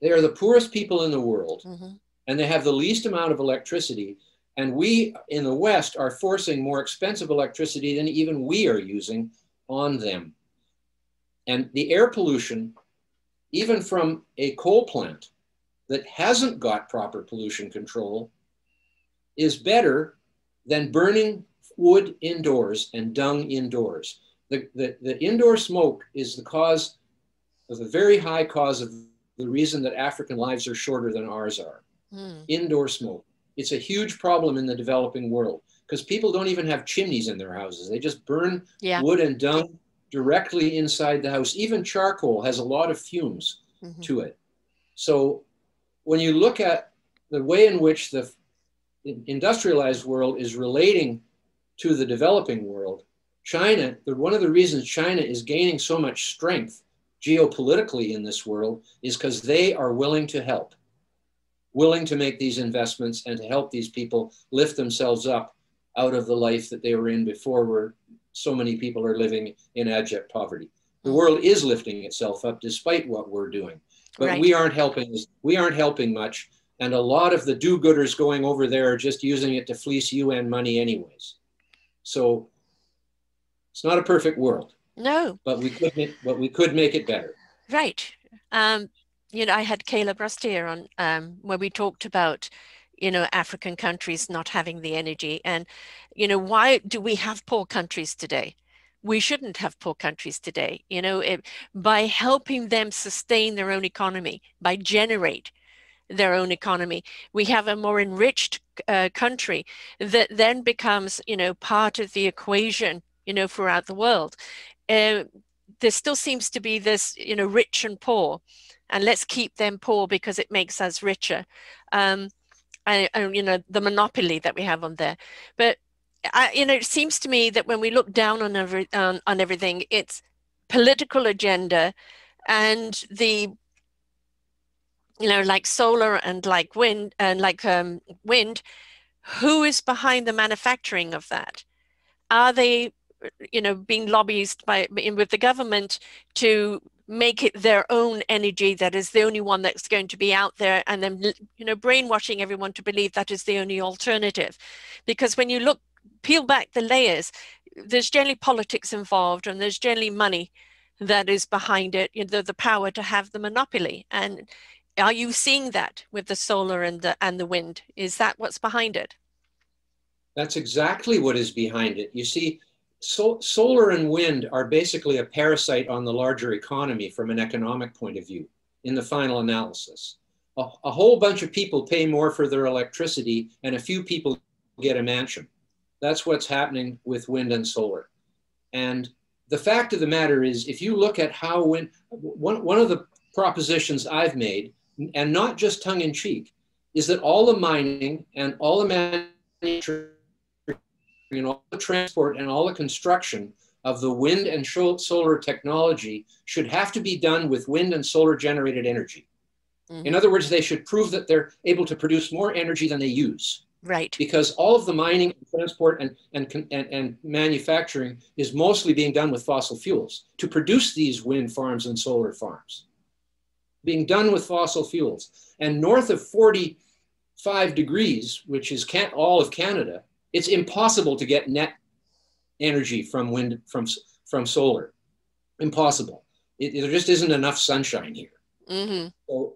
They are the poorest people in the world, and they have the least amount of electricity. And we in the West are forcing more expensive electricity than even we are using on them. And the air pollution, even from a coal plant that hasn't got proper pollution control, is better than burning wood indoors and dung indoors. The indoor smoke is the cause of the very high cause of the reason that African lives are shorter than ours are. Indoor smoke. It's a huge problem in the developing world because people don't even have chimneys in their houses. They just burn wood and dung directly inside the house. Even charcoal has a lot of fumes to it. So when you look at the way in which the industrialized world is relating to the developing world, China, one of the reasons China is gaining so much strength geopolitically in this world is because they are willing to help, willing to make these investments and to help these people lift themselves up out of the life that they were in before, where so many people are living in abject poverty. The world is lifting itself up despite what we're doing, but we aren't helping. We aren't helping much. And a lot of the do-gooders going over there are just using it to fleece UN money anyways. So it's not a perfect world. No. But we could make it better. Right. You know, I had Caleb Rustier on where we talked about, you know, African countries not having the energy. And, you know, why do we have poor countries today? We shouldn't have poor countries today. You know, by helping them sustain their own economy, by generate their own economy, we have a more enriched country that then becomes, you know, part of the equation, you know, throughout the world. There still seems to be this, you know, rich and poor. And let's keep them poor because it makes us richer. You know, the monopoly that we have on there. But, you know, it seems to me that when we look down on everything, it's political agenda and the, you know, like solar and like wind, who is behind the manufacturing of that? Are they, you know, being lobbied with the government to make it their own energy that is the only one that's going to be out there, and then, you know, brainwashing everyone to believe that is the only alternative? Because when you look, peel back the layers, there's generally politics involved and there's generally money that is behind it, you know, the power to have the monopoly. And are you seeing that with the solar and the wind? Is that what's behind it? That's exactly what is behind it. You see, solar and wind are basically a parasite on the larger economy from an economic point of view, in the final analysis. A whole bunch of people pay more for their electricity and a few people get a mansion. That's what's happening with wind and solar. And the fact of the matter is, if you look at how wind, one of the propositions I've made, and not just tongue in cheek, is that all the mining and all the manufacturing and all the transport and all the construction of the wind and solar technology should have to be done with wind and solar generated energy. Mm-hmm. In other words, they should prove that they're able to produce more energy than they use. Right. Because all of the mining, transport, and manufacturing is mostly being done with fossil fuels to produce these wind farms and solar farms. Being done with fossil fuels. And north of 45 degrees, which is all of Canada, it's impossible to get net energy from wind, from solar. Impossible. There just isn't enough sunshine here. Mm-hmm. So,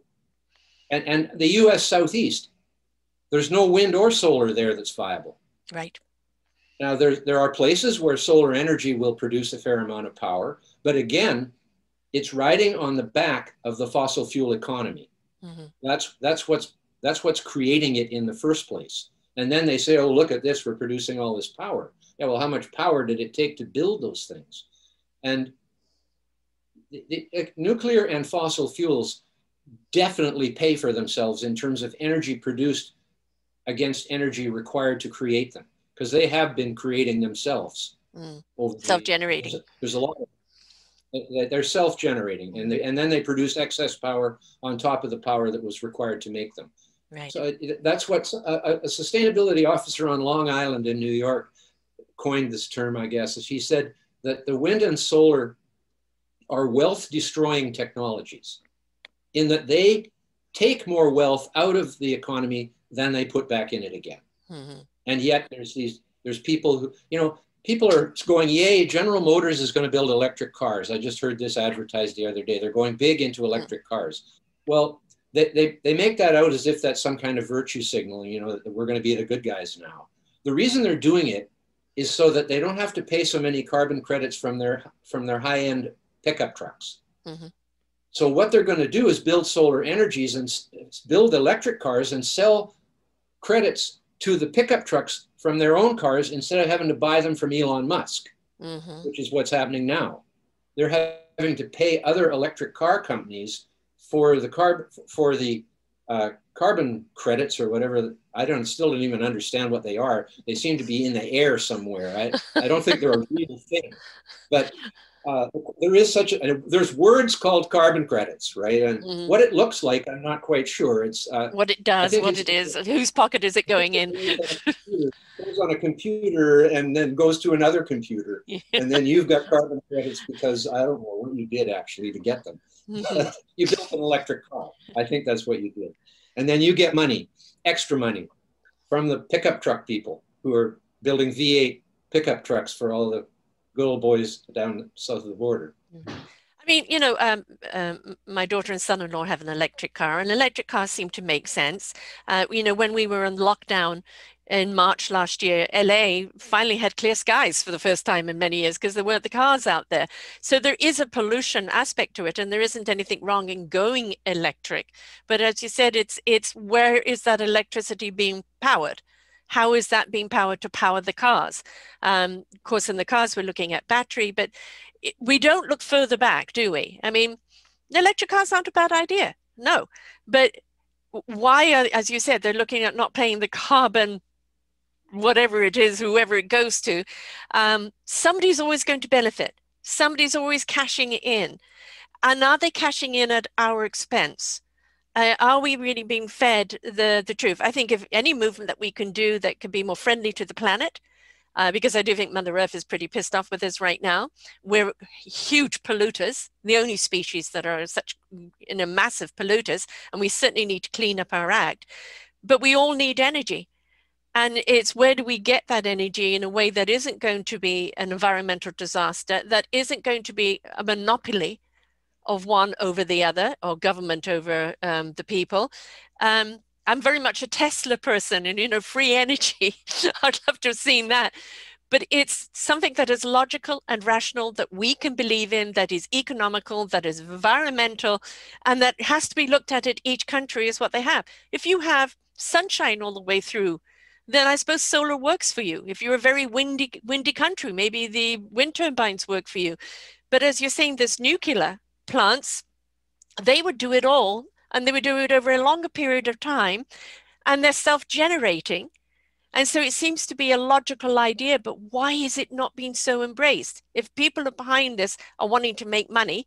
and the U.S. Southeast, there's no wind or solar there that's viable. Right. Now, there are places where solar energy will produce a fair amount of power, but again, it's riding on the back of the fossil fuel economy. Mm-hmm. That's what's creating it in the first place. And then they say, oh, look at this, we're producing all this power. Yeah, well, how much power did it take to build those things? And the nuclear and fossil fuels definitely pay for themselves in terms of energy produced against energy required to create them, because they have been creating themselves. Mm. Self-generating. There's a lot of them. They're self-generating, and then they produce excess power on top of the power that was required to make them. Right. So that's what a sustainability officer on Long Island in New York coined this term, I guess. She said that the wind and solar are wealth-destroying technologies, in that they take more wealth out of the economy than they put back in it again. Mm-hmm. And yet there's people who, you know, people are going, yay, General Motors is going to build electric cars. I just heard this advertised the other day. They're going big into electric cars. Well, they make that out as if that's some kind of virtue signal, you know, that we're going to be the good guys now. The reason they're doing it is so that they don't have to pay so many carbon credits from their high-end pickup trucks. Mm-hmm. So what they're going to do is build solar energies and build electric cars and sell credits to the pickup trucks from their own cars instead of having to buy them from Elon Musk, mm-hmm. which is what's happening now. They're having to pay other electric car companies for the carbon credits or whatever. I still don't even understand what they are. They seem to be in the air somewhere. I don't think they're a real thing, but there is there's words called carbon credits, right? And mm-hmm. what it looks like, I'm not quite sure. It's what it does, what it is, whose pocket is it going in? It goes on a computer and then goes to another computer. Yeah. And then you've got carbon credits because I don't know what you did actually to get them. Mm-hmm. You built an electric car. I think that's what you did. And then you get money, extra money from the pickup truck people who are building V8 pickup trucks for all the good old boys down south of the border. I mean, you know, my daughter and son-in-law have an electric car, and electric cars seem to make sense. You know, when we were in lockdown in March last year, LA finally had clear skies for the first time in many years because there weren't the cars out there. So there is a pollution aspect to it, and there isn't anything wrong in going electric. But as you said, it's where is that electricity being powered? How is that being powered to power the cars? Of course, in the cars, we're looking at battery, but we don't look further back, do we? I mean, electric cars aren't a bad idea, no. But why, as you said, they're looking at not paying the carbon, whatever it is, whoever it goes to. Somebody's always going to benefit. Somebody's always cashing in. And are they cashing in at our expense? Are we really being fed the truth? I think if any movement that we can do that could be more friendly to the planet, because I do think Mother Earth is pretty pissed off with us right now. We're huge polluters, the only species that are such massive polluters, and we certainly need to clean up our act. But we all need energy. And it's where do we get that energy in a way that isn't going to be an environmental disaster, that isn't going to be a monopoly of one over the other, or government over the people. I'm very much a Tesla person, and, you know, free energy, I'd love to have seen that. But it's something that is logical and rational, that we can believe in, that is economical, that is environmental, and that has to be looked at each country as what they have. If you have sunshine all the way through, then I suppose solar works for you. If you're a very windy country, maybe the wind turbines work for you. But as you're saying, this nuclear plants, they would do it all, and they would do it over a longer period of time, and they're self-generating. And so it seems to be a logical idea, but why is it not being so embraced? If people are behind this are wanting to make money,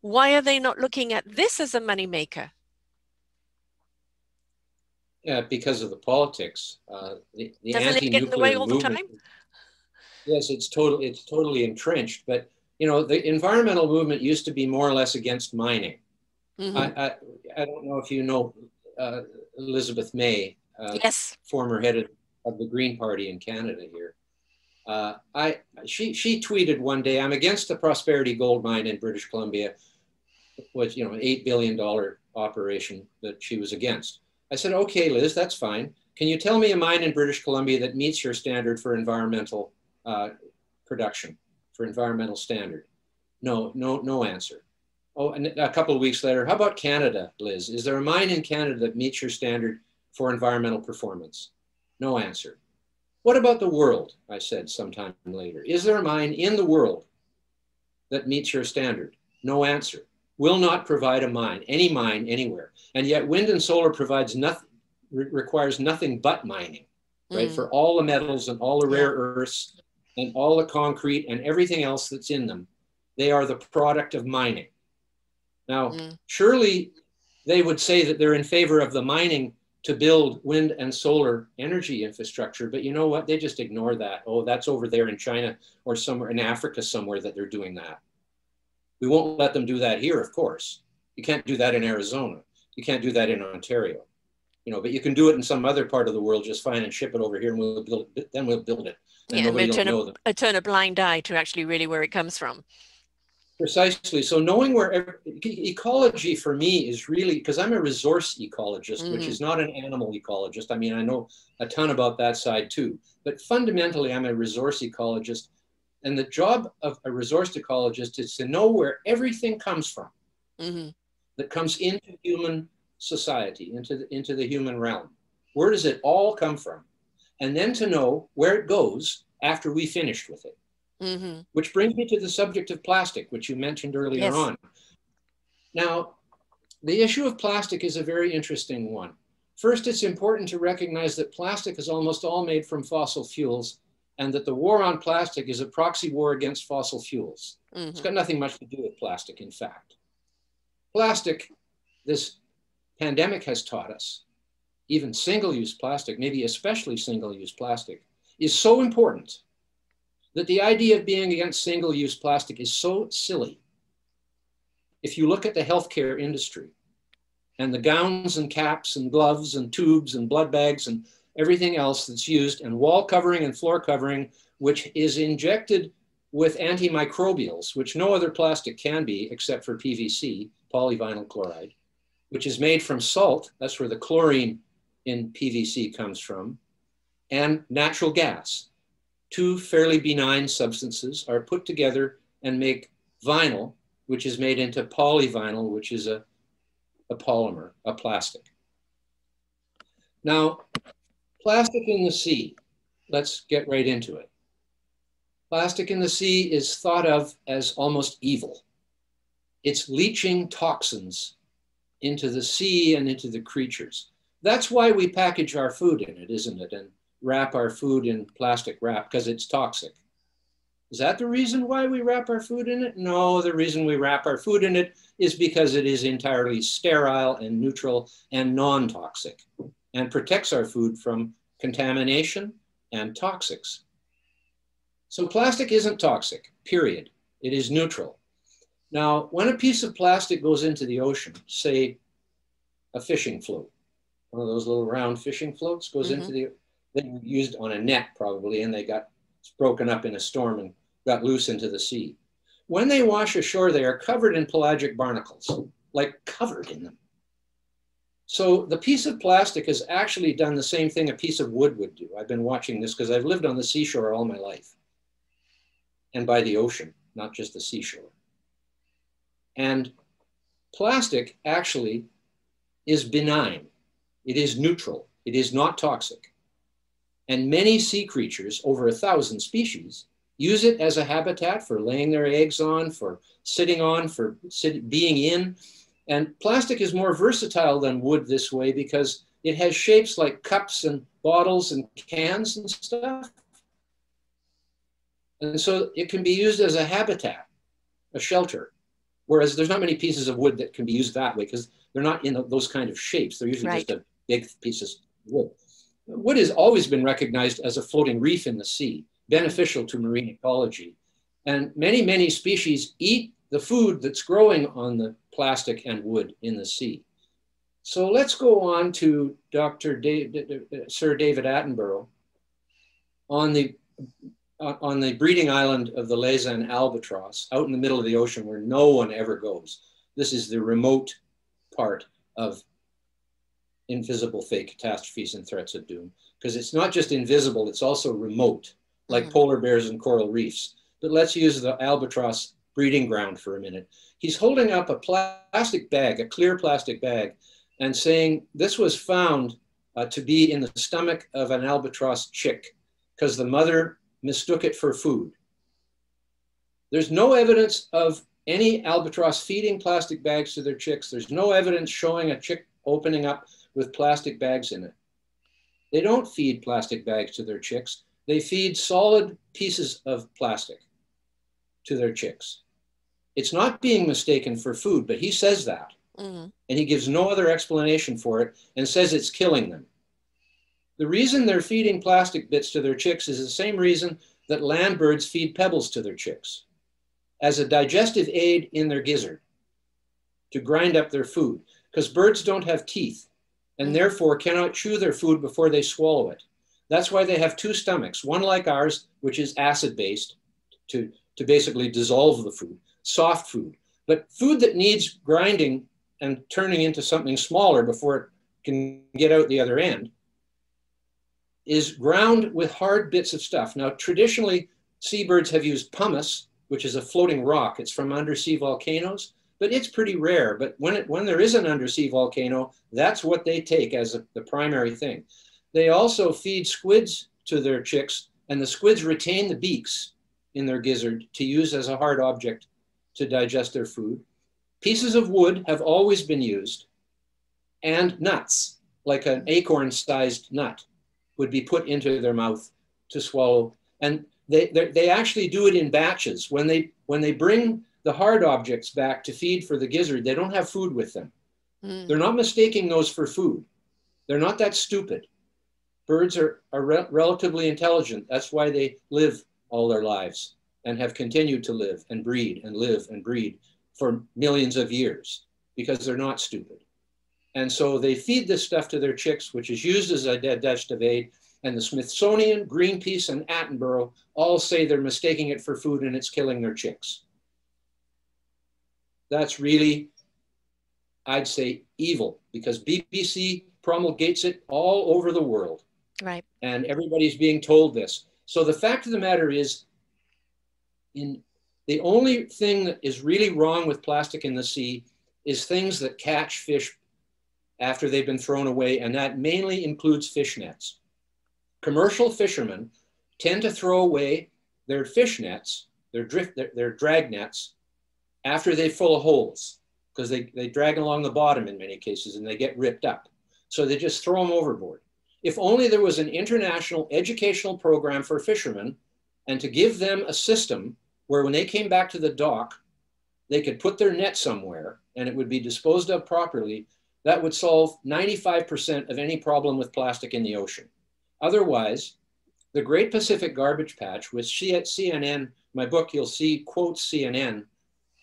why are they not looking at this as a moneymaker? Yeah, because of the politics. The Doesn't it get in the way all the time? Yes, it's totally entrenched. But, you know, the environmental movement used to be more or less against mining. Mm-hmm. I don't know if you know Elizabeth May, yes, former head of the Green Party in Canada here. She tweeted one day, "I'm against the Prosperity Gold Mine in British Columbia," was, you know, an $8 billion operation that she was against. I said, "Okay, Liz, that's fine. Can you tell me a mine in British Columbia that meets your standard for environmental production, for environmental standard?" No answer. Oh, and a couple of weeks later, "How about Canada, Liz? Is there a mine in Canada that meets your standard for environmental performance?" No answer. "What about the world?" I said sometime later. "Is there a mine in the world that meets your standard?" No answer. Will not provide a mine, any mine, anywhere. And yet wind and solar provides nothing, requires nothing but mining, right? Mm. For all the metals and all the rare earths and all the concrete and everything else that's in them, they are the product of mining. Now, surely they would say that they're in favor of the mining to build wind and solar energy infrastructure, but you know what? They just ignore that. "Oh, that's over there in China or somewhere in Africa somewhere that they're doing that. We won't let them do that here, of course. You can't do that in Arizona. You can't do that in Ontario, you know, but you can do it in some other part of the world just fine and ship it over here and we'll build it, then we'll build it." And yeah, turn a blind eye to actually really where it comes from. Precisely. So knowing where ecology for me is really, because I'm a resource ecologist, which is not an animal ecologist. I mean, I know a ton about that side too, but fundamentally I'm a resource ecologist. And the job of a resource ecologist is to know where everything comes from that comes into human society, into the human realm. Where does it all come from? And then to know where it goes after we finished with it. Which brings me to the subject of plastic, which you mentioned earlier on. Now, the issue of plastic is a very interesting one. First, it's important to recognize that plastic is almost all made from fossil fuels, and that the war on plastic is a proxy war against fossil fuels. It's got nothing much to do with plastic, in fact. Plastic, this pandemic has taught us, even single-use plastic, maybe especially single-use plastic, is so important that the idea of being against single-use plastic is so silly. If you look at the healthcare industry and the gowns and caps and gloves and tubes and blood bags and everything else that's used, and wall covering and floor covering, which is injected with antimicrobials, which no other plastic can be except for PVC, polyvinyl chloride, which is made from salt. That's where the chlorine in PVC comes from, and natural gas. Two fairly benign substances are put together and make vinyl, which is made into polyvinyl, which is a polymer, a plastic. Now, plastic in the sea, let's get right into it. Plastic in the sea is thought of as almost evil. It's leaching toxins into the sea and into the creatures. That's why we package our food in it, isn't it? And wrap our food in plastic wrap because it's toxic. Is that the reason why we wrap our food in it? No, the reason we wrap our food in it is because it is entirely sterile and neutral and non-toxic, and protects our food from contamination and toxics. So plastic isn't toxic, period. It is neutral. Now, when a piece of plastic goes into the ocean, say a fishing float, one of those little round fishing floats goes into the, they were used on a net probably, and they got broken up in a storm and got loose into the sea. When they wash ashore, they are covered in pelagic barnacles, like covered in them. So the piece of plastic has actually done the same thing a piece of wood would do. I've been watching this because I've lived on the seashore all my life. and by the ocean, not just the seashore. And plastic actually is benign. It is neutral. It is not toxic. And many sea creatures, over 1,000 species, use it as a habitat for laying their eggs on, for sitting on, for being in. And plastic is more versatile than wood this way because it has shapes like cups and bottles and cans and stuff. And so it can be used as a habitat, a shelter. Whereas there's not many pieces of wood that can be used that way because they're not in those kind of shapes. They're usually just a big piece of wood. Wood has always been recognized as a floating reef in the sea, beneficial to marine ecology. And many, many species eat the food that's growing on the plastic and wood in the sea. So let's go on to Sir David Attenborough on the breeding island of the Laysan albatross, out in the middle of the ocean where no one ever goes. This is the remote part of Invisible Fake Catastrophes and Threats of Doom, because it's not just invisible, it's also remote, like polar bears and coral reefs. But let's use the albatross breeding ground for a minute. He's holding up a plastic bag, a clear plastic bag, and saying this was found to be in the stomach of an albatross chick because the mother mistook it for food. There's no evidence of any albatross feeding plastic bags to their chicks. There's no evidence showing a chick opening up with plastic bags in it. They don't feed plastic bags to their chicks. They feed solid pieces of plastic to their chicks. It's not being mistaken for food, but he says that. And he gives no other explanation for it and says it's killing them. The reason they're feeding plastic bits to their chicks is the same reason that land birds feed pebbles to their chicks, as a digestive aid in their gizzard to grind up their food, because birds don't have teeth and therefore cannot chew their food before they swallow it. That's why they have two stomachs, one like ours, which is acid-based to basically dissolve the food, soft food, but food that needs grinding and turning into something smaller before it can get out the other end is ground with hard bits of stuff. Now, traditionally, seabirds have used pumice, which is a floating rock. It's from undersea volcanoes, but it's pretty rare. But when there is an undersea volcano, that's what they take as the primary thing. They also feed squids to their chicks, and the squids retain the beaks in their gizzard to use as a hard object to digest their food. Pieces of wood have always been used, and nuts, like an acorn-sized nut, would be put into their mouth to swallow. And they actually do it in batches. When they bring the hard objects back to feed for the gizzard, they don't have food with them. They're not mistaking those for food. They're not that stupid. Birds are relatively intelligent. That's why they live all their lives and have continued to live and breed for millions of years, because they're not stupid. And so they feed this stuff to their chicks, which is used as a digestive aid. And the Smithsonian, Greenpeace, and Attenborough all say they're mistaking it for food and it's killing their chicks. That's really, I'd say, evil, because BBC promulgates it all over the world. Right. And everybody's being told this. So the fact of the matter is, the only thing that is really wrong with plastic in the sea is things that catch fish after they've been thrown away, and that mainly includes fish nets. Commercial fishermen tend to throw away their fish nets, their drag nets, after they're full of holes, because they drag along the bottom in many cases and they get ripped up. So they just throw them overboard. If only there was an international educational program for fishermen and to give them a system where when they came back to the dock, they could put their net somewhere and it would be disposed of properly, that would solve 95% of any problem with plastic in the ocean. Otherwise, the Great Pacific Garbage Patch, which CNN, my book, you'll see quotes CNN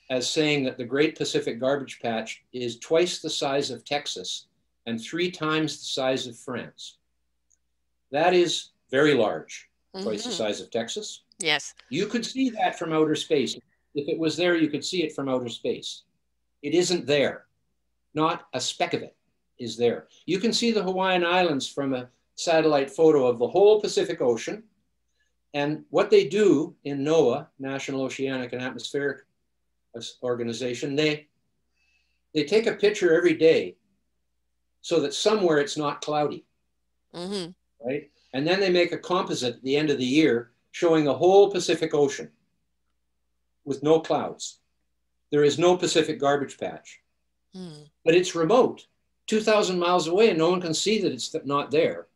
as saying that the Great Pacific Garbage Patch is twice the size of Texas and 3 times the size of France. That is very large, twice the size of Texas. Yes. You could see that from outer space. If it was there, you could see it from outer space. It isn't there. Not a speck of it is there. You can see the Hawaiian Islands from a satellite photo of the whole Pacific Ocean, And what they do in NOAA, National Oceanic and Atmospheric Organization, they take a picture every day so that somewhere it's not cloudy, mm-hmm. right? And then they make a composite at the end of the year showing the whole Pacific Ocean with no clouds. There is no Pacific Garbage Patch, mm. but it's remote, 2,000 miles away, and no one can see that it's not there,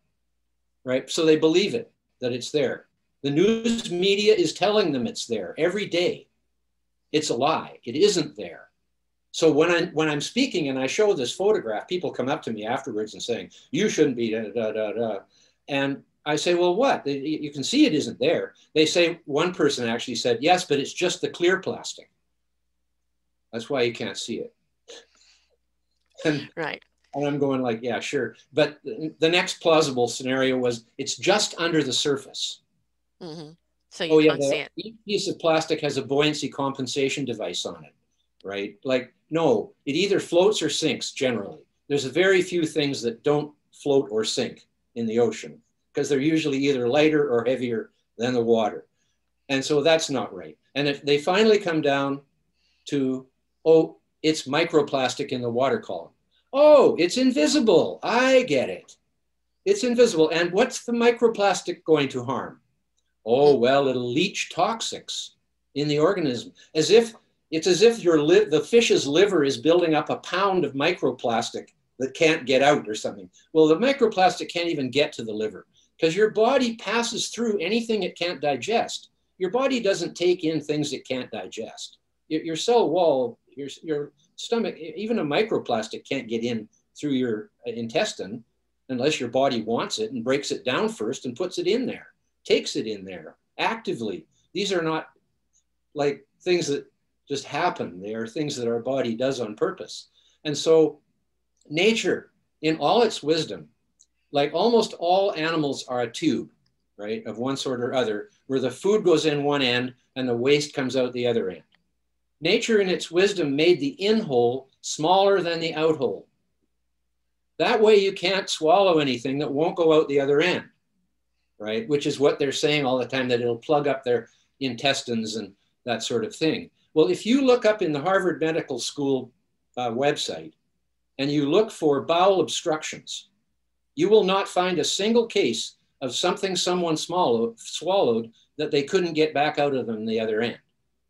right? So they believe it, that it's there. The news media is telling them it's there every day. It's a lie. It isn't there. So when I'm speaking and I show this photograph, people come up to me afterwards and saying, you shouldn't be da, da, da, da. And I say, well, what? You can see it isn't there. They say, one person actually said, yes, but it's just the clear plastic. That's why you can't see it. And, right. And I'm going like, yeah, sure. But the next plausible scenario was, it's just under the surface. Mm-hmm. So you can't see it. Each piece of plastic has a buoyancy compensation device on it, right? Like, no, it either floats or sinks generally. There's a very few things that don't float or sink in the ocean because they're usually either lighter or heavier than the water. And so that's not right. And if they finally come down to, oh, it's microplastic in the water column. Oh, it's invisible. I get it. It's invisible. And what's the microplastic going to harm? Oh, well, it'll leach toxics in the organism. As if, it's as if your the fish's liver is building up a pound of microplastic that can't get out or something. Well, the microplastic can't even get to the liver because your body passes through anything it can't digest. Your body doesn't take in things it can't digest. Your cell wall, your stomach, even a microplastic can't get in through your intestine unless your body wants it and breaks it down first and puts it in there. Takes it in there actively. These are not like things that just happen. They are things that our body does on purpose. And so nature, in all its wisdom, like almost all animals are a tube, right, of one sort or other, where the food goes in one end and the waste comes out the other end. Nature in its wisdom made the in hole smaller than the out hole. That way you can't swallow anything that won't go out the other end. Right, which is what they're saying all the time, that it'll plug up their intestines and that sort of thing. Well, if you look up in the Harvard Medical School website and you look for bowel obstructions, you will not find a single case of something someone swallowed that they couldn't get back out of them the other end.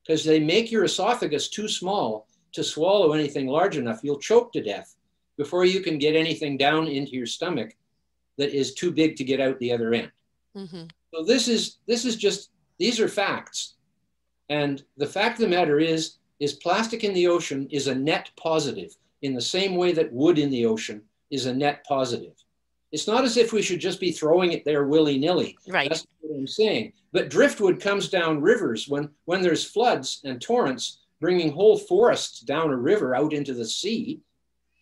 Because they make your esophagus too small to swallow anything large enough. You'll choke to death before you can get anything down into your stomach that is too big to get out the other end. Mm-hmm. So this is just, these are facts. And the fact of the matter is plastic in the ocean is a net positive in the same way that wood in the ocean is a net positive. It's not as if we should just be throwing it there willy-nilly. Right. That's what I'm saying. But driftwood comes down rivers when there's floods and torrents bringing whole forests down a river out into the sea.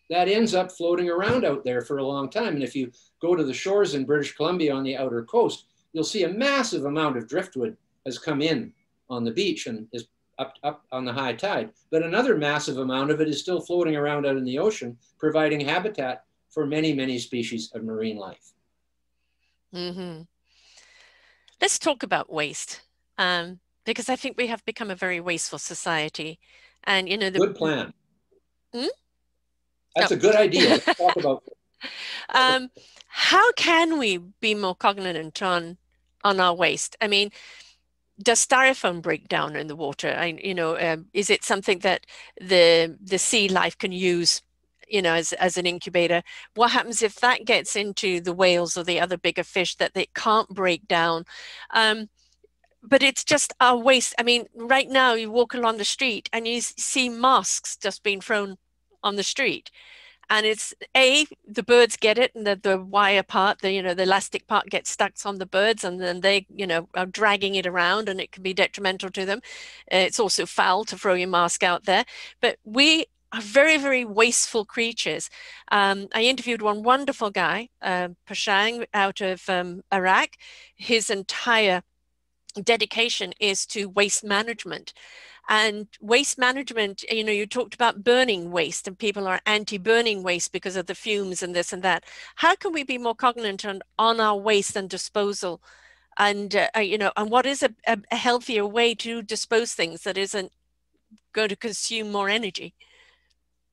That ends up floating around out there for a long time. And if you go to the shores in British Columbia on the outer coast, you'll see a massive amount of driftwood has come in on the beach and is up on the high tide. But another massive amount of it is still floating around out in the ocean, providing habitat for many, many species of marine life. Mm-hmm. Let's talk about waste, because I think we have become a very wasteful society. And, you know, the good plan. Hmm? That's a good idea. Let's talk about how can we be more cognizant on our waste? I mean, does styrofoam break down in the water? Is it something that the sea life can use, you know, as an incubator? What happens if that gets into the whales or the other bigger fish that they can't break down? But it's just our waste. I mean, right now you walk along the street and you see masks just being thrown on the street, and it's the birds get it, and the wire part, the elastic part gets stuck on the birds, and then they are dragging it around, and it can be detrimental to them. It's also foul to throw your mask out there, but we are very, very wasteful creatures. I interviewed one wonderful guy, Pashang, out of Iraq. His entire dedication is to waste management. And waste management, you talked about burning waste, and people are anti-burning waste because of the fumes and this and that. How can we be more cognizant on our waste and disposal and what is a healthier way to dispose things that isn't going to consume more energy?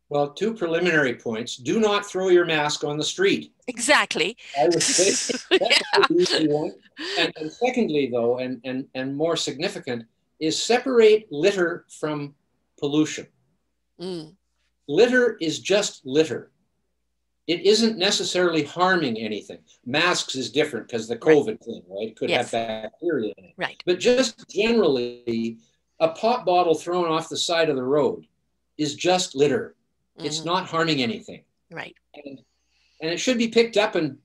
Well, two preliminary points. Do not throw your mask on the street. Exactly. I would say that's the easy one. And secondly, though, and more significant, is separate litter from pollution. Mm. Litter is just litter. It isn't necessarily harming anything. Masks is different because the COVID thing, right? Could have bacteria in it. Right. But just generally, a pop bottle thrown off the side of the road is just litter. It's not harming anything. Right. And it should be picked up and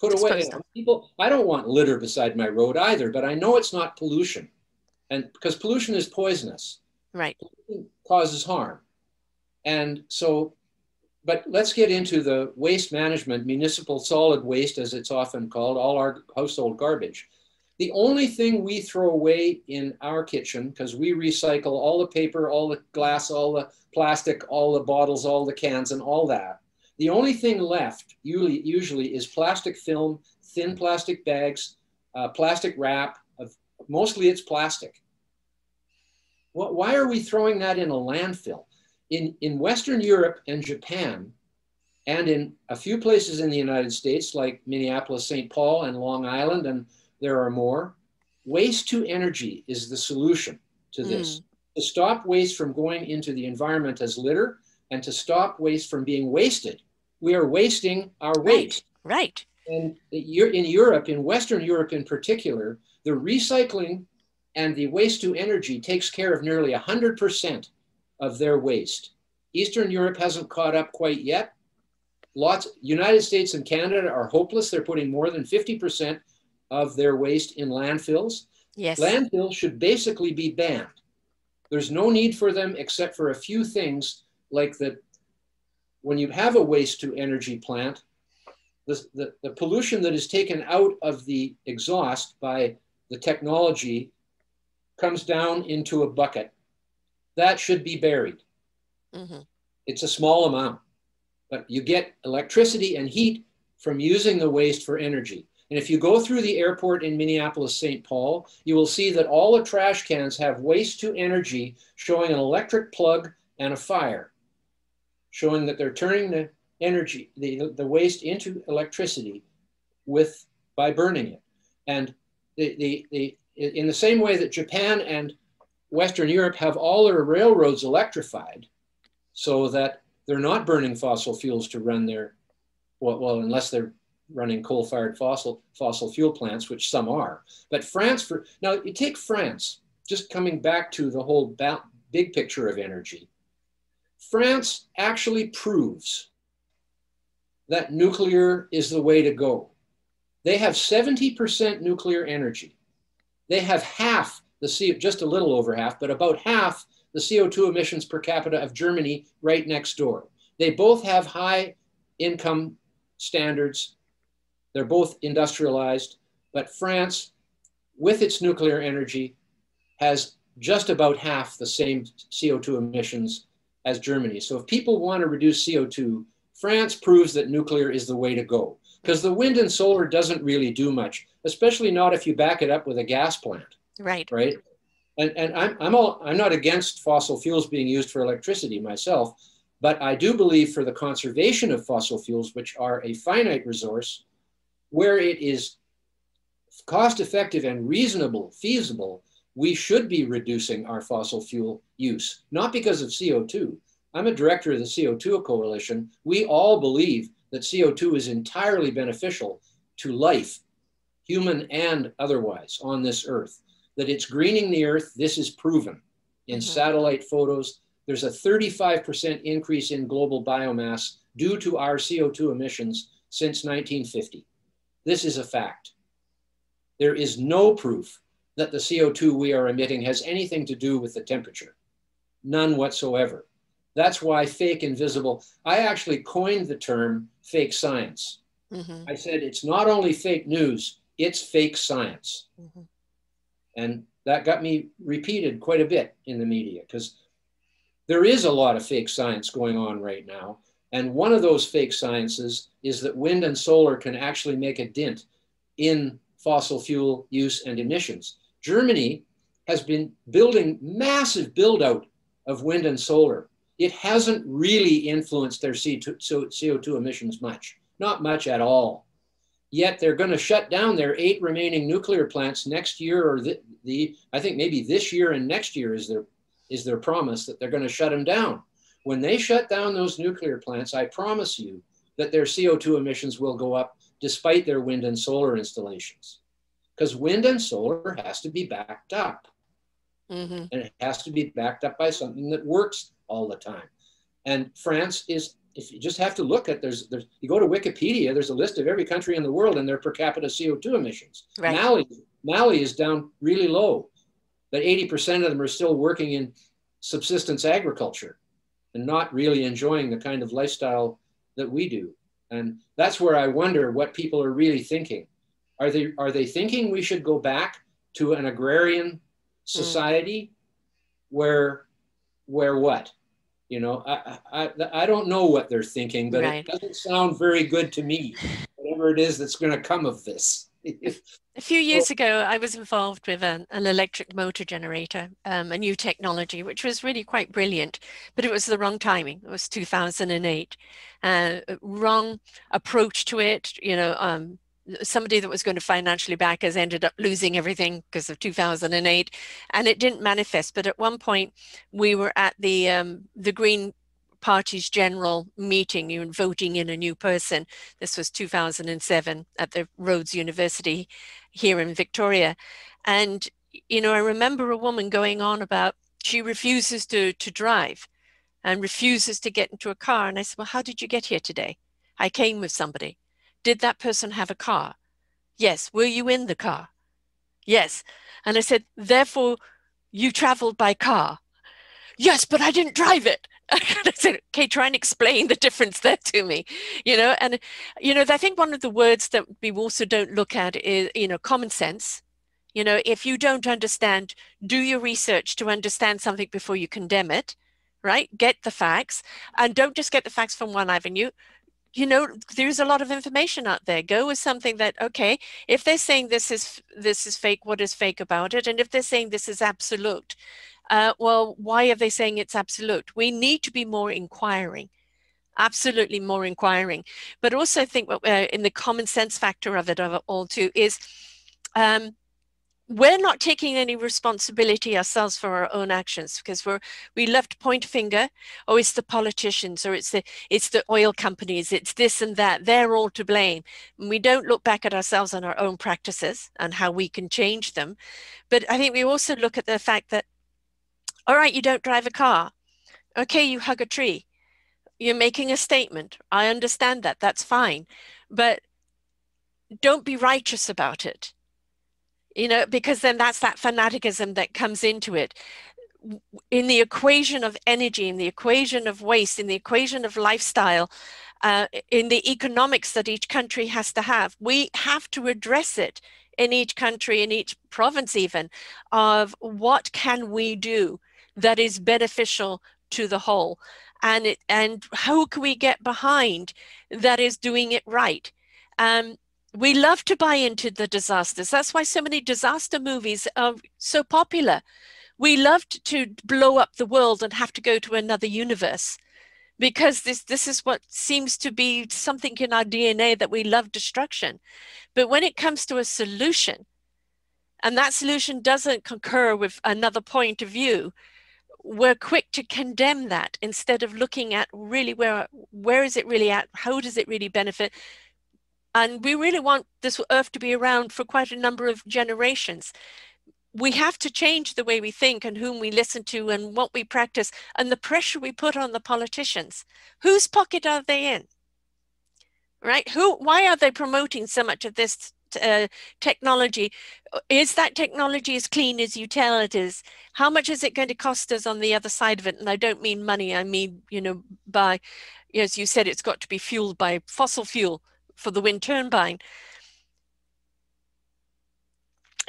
put away. People, I don't want litter beside my road either, but I know it's not pollution. And because pollution is poisonous. Right. Pollution causes harm. And so, but let's get into the waste management, municipal solid waste, as it's often called, all our household garbage. The only thing we throw away in our kitchen, because we recycle all the paper, all the glass, all the plastic, all the bottles, all the cans, and all that. The only thing left usually is plastic film, thin plastic bags, plastic wrap. Mostly it's plastic. Why are we throwing that in a landfill? In Western Europe and Japan, and in a few places in the United States, like Minneapolis, St. Paul, and Long Island, and there are more, waste to energy is the solution to this. To stop waste from going into the environment as litter and to stop waste from being wasted. We are wasting our waste. Right. And in Europe, in Western Europe in particular, the recycling and the waste to energy takes care of nearly 100% of their waste. Eastern Europe hasn't caught up quite yet. United States and Canada are hopeless. They're putting more than 50% of their waste in landfills. Yes. Landfills should basically be banned. There's no need for them except for a few things like that. When you have a waste to energy plant, the pollution that is taken out of the exhaust by the technology comes down into a bucket. That should be buried. Mm-hmm. It's a small amount, but you get electricity and heat from using the waste for energy. And if you go through the airport in Minneapolis, St. Paul, you will see that all the trash cans have waste to energy showing an electric plug and a fire, showing that they're turning the energy, the waste into electricity by burning it. And in the same way that Japan and Western Europe have all their railroads electrified so that they're not burning fossil fuels to run their, well, unless they're running coal-fired fossil fuel plants, which some are. But France, now you take France, just coming back to the whole big picture of energy, France actually proves that nuclear is the way to go. They have 70% nuclear energy. They have half the just a little over half, but about half the CO2 emissions per capita of Germany right next door. They both have high income standards. They're both industrialized, but France, with its nuclear energy, has just about half the same CO2 emissions as Germany. So if people want to reduce CO2, France proves that nuclear is the way to go, because the wind and solar doesn't really do much, especially not if you back it up with a gas plant. Right. Right. And I'm not against fossil fuels being used for electricity myself, but I do believe for the conservation of fossil fuels, which are a finite resource, where it is cost-effective and reasonable, feasible, we should be reducing our fossil fuel use, not because of CO2. I'm a director of the CO2 Coalition. We all believe that CO2 is entirely beneficial to life, human and otherwise, on this earth, that it's greening the earth. This is proven in satellite photos. There's a 35% increase in global biomass due to our CO2 emissions since 1950. This is a fact. There is no proof that the CO2 we are emitting has anything to do with the temperature. None whatsoever. That's why fake invisible. I actually coined the term fake science. I said, it's not only fake news, it's fake science. And that got me repeated quite a bit in the media because there is a lot of fake science going on right now. And one of those fake sciences is that wind and solar can actually make a dent in fossil fuel use and emissions. Germany has been building massive build-out of wind and solar. It hasn't really influenced their CO2 emissions much, not much at all. Yet they're going to shut down their 8 remaining nuclear plants next year, or I think maybe this year and next year is their promise that they're going to shut them down. When they shut down those nuclear plants, I promise you that their CO2 emissions will go up despite their wind and solar installations, because wind and solar has to be backed up. Mm-hmm. And it has to be backed up by something that works all the time. And France is, if you just have to look at, you go to Wikipedia, there's a list of every country in the world and their per capita CO2 emissions. Right. Mali is down really low, but 80% of them are still working in subsistence agriculture and not really enjoying the kind of lifestyle that we do. And that's where I wonder what people are really thinking. Are they thinking we should go back to an agrarian society? Mm. where what? You know, I don't know what they're thinking, but right. It doesn't sound very good to me, whatever it is that's going to come of this. A few years ago, I was involved with an electric motor generator, a new technology, which was really quite brilliant, but it was the wrong timing. It was 2008, wrong approach to it, you know, somebody that was going to financially back us ended up losing everything because of 2008, and it didn't manifest. But at one point, we were at the Green Party's general meeting, you know, voting in a new person. This was 2007 at the Rhodes University here in Victoria. And, you know, I remember a woman going on about she refuses to drive and refuses to get into a car. And I said, well, how did you get here today? I came with somebody. Did that person have a car? Yes. Were you in the car? Yes. And I said, therefore, you traveled by car. Yes, but I didn't drive it. I said, okay, try and explain the difference there to me, you know. And, you know, I think one of the words that we also don't look at is, you know, common sense. You know, if you don't understand, do your research to understand something before you condemn it, right? Get the facts, and don't just get the facts from one avenue. You know, there's a lot of information out there. Go with something that, okay, if they're saying this is fake, what is fake about it? And if they're saying this is absolute, well, why are they saying it's absolute? We need to be more inquiring, absolutely more inquiring. But also I think what, in the common sense factor of it all too is we're not taking any responsibility ourselves for our own actions, because we love to point a finger, or it's the politicians, or it's the oil companies, it's this and that, they're all to blame. And we don't look back at ourselves and our own practices and how we can change them. But I think we also look at the fact that, all right, you don't drive a car. Okay, you hug a tree. You're making a statement. I understand that. That's fine. But don't be righteous about it, you know, because then that's that fanaticism that comes into it. In the equation of energy, in the equation of waste, in the equation of lifestyle, in the economics that each country has to have, we have to address it in each country, in each province even, of what can we do that is beneficial to the whole, and how can we get behind that is doing it right. We love to buy into the disasters. That's why so many disaster movies are so popular. We loved to blow up the world and have to go to another universe, because this is what seems to be something in our DNA, that we love destruction. But when it comes to a solution, and that solution doesn't concur with another point of view, we're quick to condemn that instead of looking at really where is it really at, how does it really benefit. And we really want this earth to be around for quite a number of generations. We have to change the way we think and whom we listen to and what we practice and the pressure we put on the politicians. Whose pocket are they in? Right? Why are they promoting so much of this technology? Is that technology as clean as you tell it is? How much is it going to cost us on the other side of it? And I don't mean money, I mean, you know, by, as you said, it's got to be fueled by fossil fuel for the wind turbine.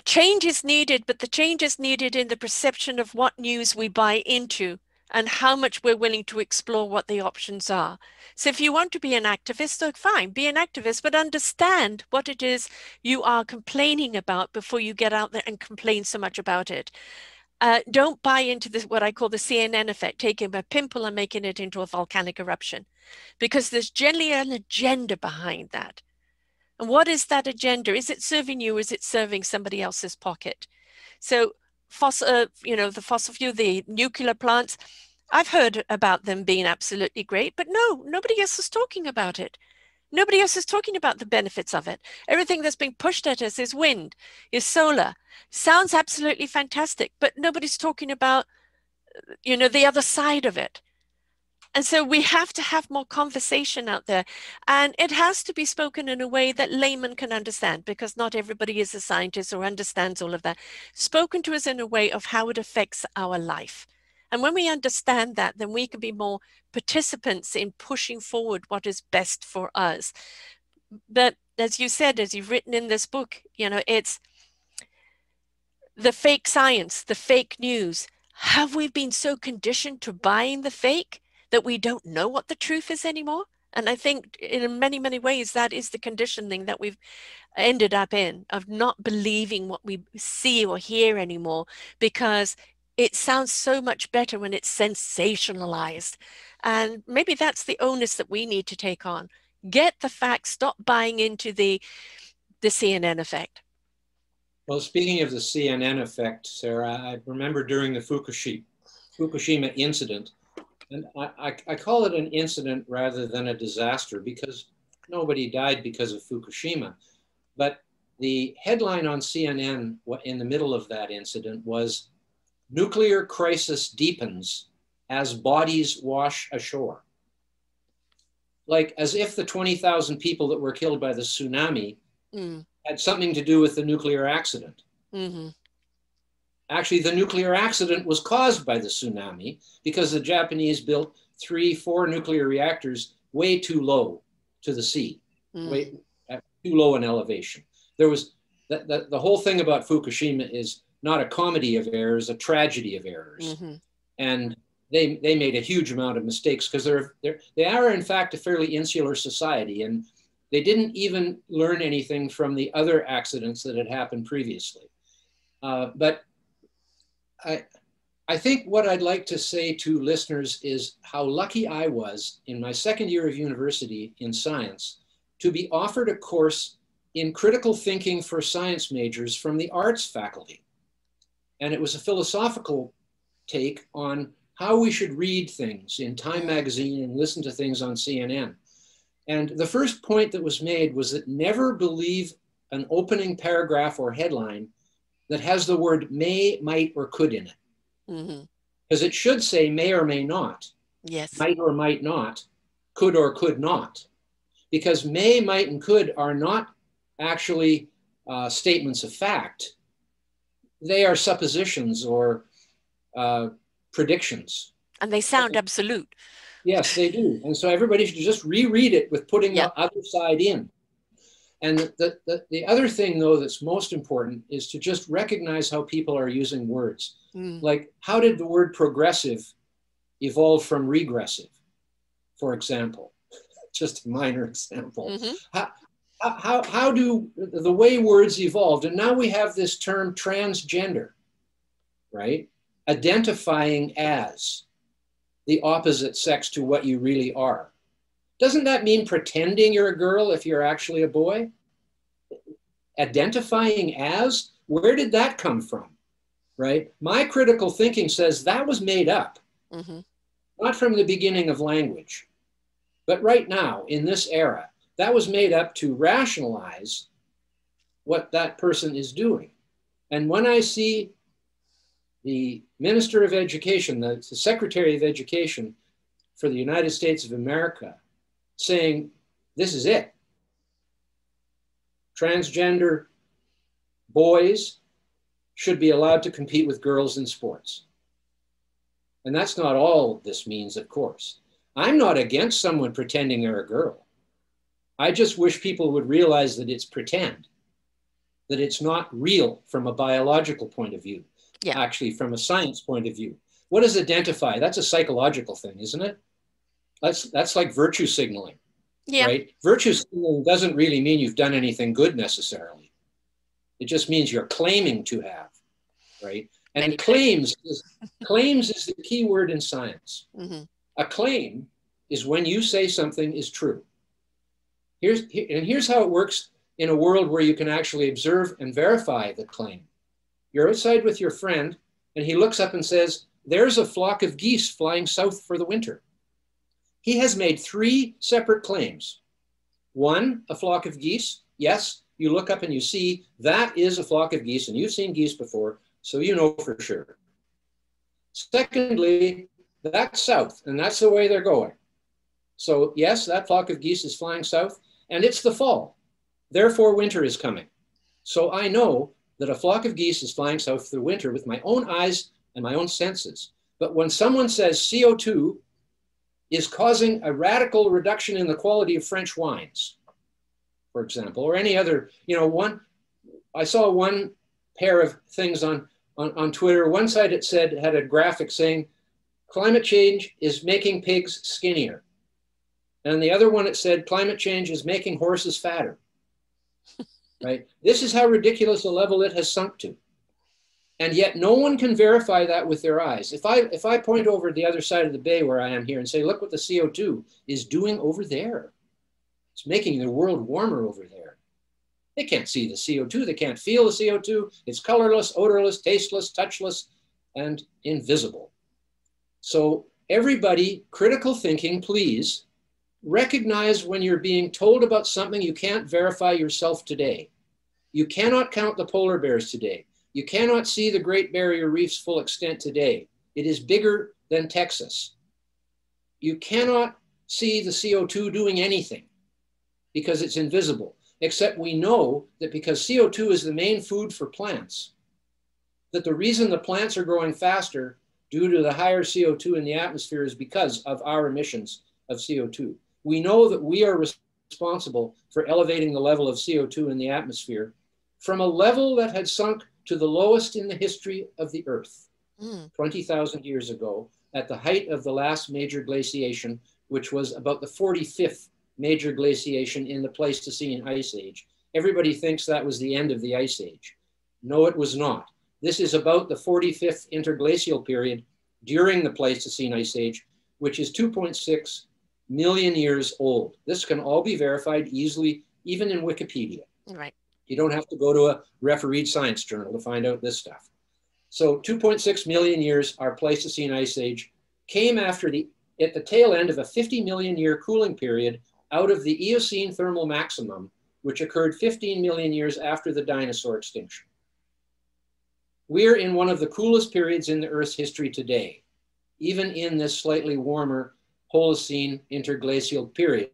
Change is needed, but the change is needed in the perception of what news we buy into and how much we're willing to explore what the options are. So if you want to be an activist, so fine, be an activist, but understand what it is you are complaining about before you get out there and complain so much about it. Don't buy into this, what I call the CNN effect, taking a pimple and making it into a volcanic eruption, because there's generally an agenda behind that. And what is that agenda? Is it serving you? Is it serving somebody else's pocket? So the fossil fuel, the nuclear plants, I've heard about them being absolutely great, but no, nobody else is talking about it. Nobody else is talking about the benefits of it. Everything that's being pushed at us is wind, is solar. Sounds absolutely fantastic, but nobody's talking about, you know, the other side of it. And so we have to have more conversation out there. And it has to be spoken in a way that laymen can understand, because not everybody is a scientist or understands all of that. Spoken to us in a way of how it affects our life. And when we understand that, then we can be more participants in pushing forward what is best for us. But as you said, as you've written in this book, you know, it's the fake science, the fake news. Have we been so conditioned to buying the fake that we don't know what the truth is anymore? And I think in many, many ways, that is the conditioning that we've ended up in, of not believing what we see or hear anymore, because it sounds so much better when it's sensationalized. And maybe that's the onus that we need to take on. Get the facts, stop buying into the CNN effect. Well, speaking of the CNN effect, Sarah, I remember during the Fukushima incident, and I call it an incident rather than a disaster, because nobody died because of Fukushima. But the headline on CNN in the middle of that incident was, "Nuclear crisis deepens as bodies wash ashore." Like, as if the 20,000 people that were killed by the tsunami had something to do with the nuclear accident. Mm-hmm. Actually, the nuclear accident was caused by the tsunami, because the Japanese built 3-4 nuclear reactors way too low to the sea, too low in elevation. There was the whole thing about Fukushima is not a comedy of errors, a tragedy of errors. Mm-hmm. And they made a huge amount of mistakes, because they are in fact a fairly insular society, and they didn't even learn anything from the other accidents that had happened previously. But I think what I'd like to say to listeners is how lucky I was in my second year of university in science to be offered a course in critical thinking for science majors from the arts faculty. And it was a philosophical take on how we should read things in Time magazine and listen to things on CNN. And the first point that was made was that never believe an opening paragraph or headline that has the word may, might, or could in it. Mm-hmm. Because it should say may or may not, yes, might or might not, could or could not. Because may, might, and could are not actually statements of fact. They are suppositions or predictions. And they sound absolute. Yes, they do. And so everybody should just reread it with putting the other side in. And the other thing, though, that's most important is to just recognize how people are using words. Mm. Like, how did the word progressive evolve from regressive, for example? Just a minor example. Mm-hmm. How do the way words evolved, and now we have this term transgender, right? Identifying as the opposite sex to what you really are. Doesn't that mean pretending you're a girl if you're actually a boy? Identifying as? Where did that come from, right? My critical thinking says that was made up, mm-hmm, not from the beginning of language, but right now in this era. That was made up to rationalize what that person is doing. And when I see the Minister of Education, the Secretary of Education for the United States of America, saying, this is it. Transgender boys should be allowed to compete with girls in sports. And that's not all this means, of course. I'm not against someone pretending they're a girl. I just wish people would realize that it's pretend, that it's not real from a biological point of view, actually from a science point of view. What is identify? That's a psychological thing, isn't it? That's like virtue signaling, yeah. Right? Virtue signaling doesn't really mean you've done anything good necessarily. It just means you're claiming to have, right? And claims is the key word in science. Mm-hmm. A claim is when you say something is true. Here's how it works in a world where you can actually observe and verify the claim. You're outside with your friend, and he looks up and says, "There's a flock of geese flying south for the winter." He has made three separate claims. One, a flock of geese. Yes, you look up and you see that is a flock of geese, and you've seen geese before, so you know for sure. Secondly, that's south, and that's the way they're going. So yes, that flock of geese is flying south, and it's the fall. Therefore, winter is coming. So I know that a flock of geese is flying south through winter with my own eyes and my own senses. But when someone says CO2 is causing a radical reduction in the quality of French wines, for example, or any other, you know, I saw one pair of things on Twitter. One side it said, had a graphic saying, climate change is making pigs skinnier. And the other one it said, climate change is making horses fatter. Right? This is how ridiculous a level it has sunk to. And yet no one can verify that with their eyes. If I point over to the other side of the bay where I am here and say, look what the CO2 is doing over there. It's making the world warmer over there. They can't see the CO2. They can't feel the CO2. It's colorless, odorless, tasteless, touchless, and invisible. So everybody, critical thinking, please, recognize when you're being told about something you can't verify yourself today. You cannot count the polar bears today. You cannot see the Great Barrier Reef's full extent today. It is bigger than Texas. You cannot see the CO2 doing anything because it's invisible, except we know that because CO2 is the main food for plants, that the reason the plants are growing faster due to the higher CO2 in the atmosphere is because of our emissions of CO2. We know that we are responsible for elevating the level of CO2 in the atmosphere from a level that had sunk to the lowest in the history of the Earth, 20,000 years ago, at the height of the last major glaciation, which was about the 45th major glaciation in the Pleistocene Ice Age. Everybody thinks that was the end of the Ice Age. No, it was not. This is about the 45th interglacial period during the Pleistocene Ice Age, which is 2.6 million years old. This can all be verified easily, even in Wikipedia. Right. You don't have to go to a refereed science journal to find out this stuff. So 2.6 million years, our Pleistocene Ice Age came after at the tail end of a 50 million year cooling period out of the Eocene thermal maximum, which occurred 15 million years after the dinosaur extinction. We're in one of the coolest periods in the Earth's history today, even in this slightly warmer Holocene interglacial period,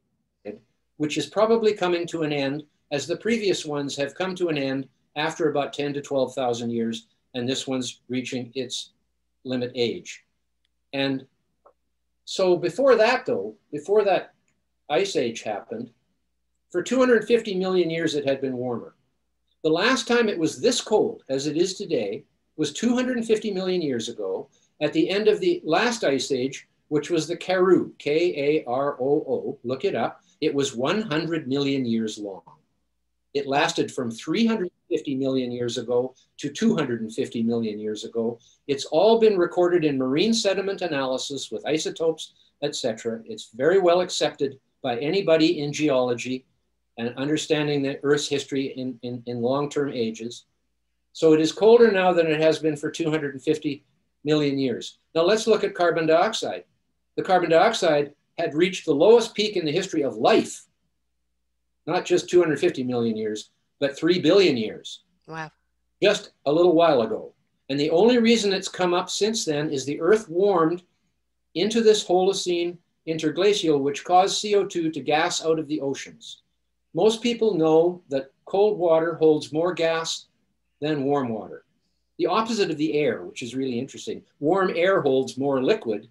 which is probably coming to an end as the previous ones have come to an end after about 10 to 12,000 years, and this one's reaching its limit age. And so before that though, before that ice age happened, for 250 million years it had been warmer. The last time it was this cold as it is today was 250 million years ago at the end of the last ice age, which was the Karoo, K-A-R-O-O, look it up. It was 100 million years long. It lasted from 350 million years ago to 250 million years ago. It's all been recorded in marine sediment analysis with isotopes, etc. It's very well accepted by anybody in geology and understanding the Earth's history in long-term ages. So it is colder now than it has been for 250 million years. Now let's look at carbon dioxide. The carbon dioxide had reached the lowest peak in the history of life, not just 250 million years, but 3 billion years. Wow. Just a little while ago. And the only reason it's come up since then is the Earth warmed into this Holocene interglacial, which caused CO2 to gas out of the oceans. Most people know that cold water holds more gas than warm water. The opposite of the air, which is really interesting. Warm air holds more liquid,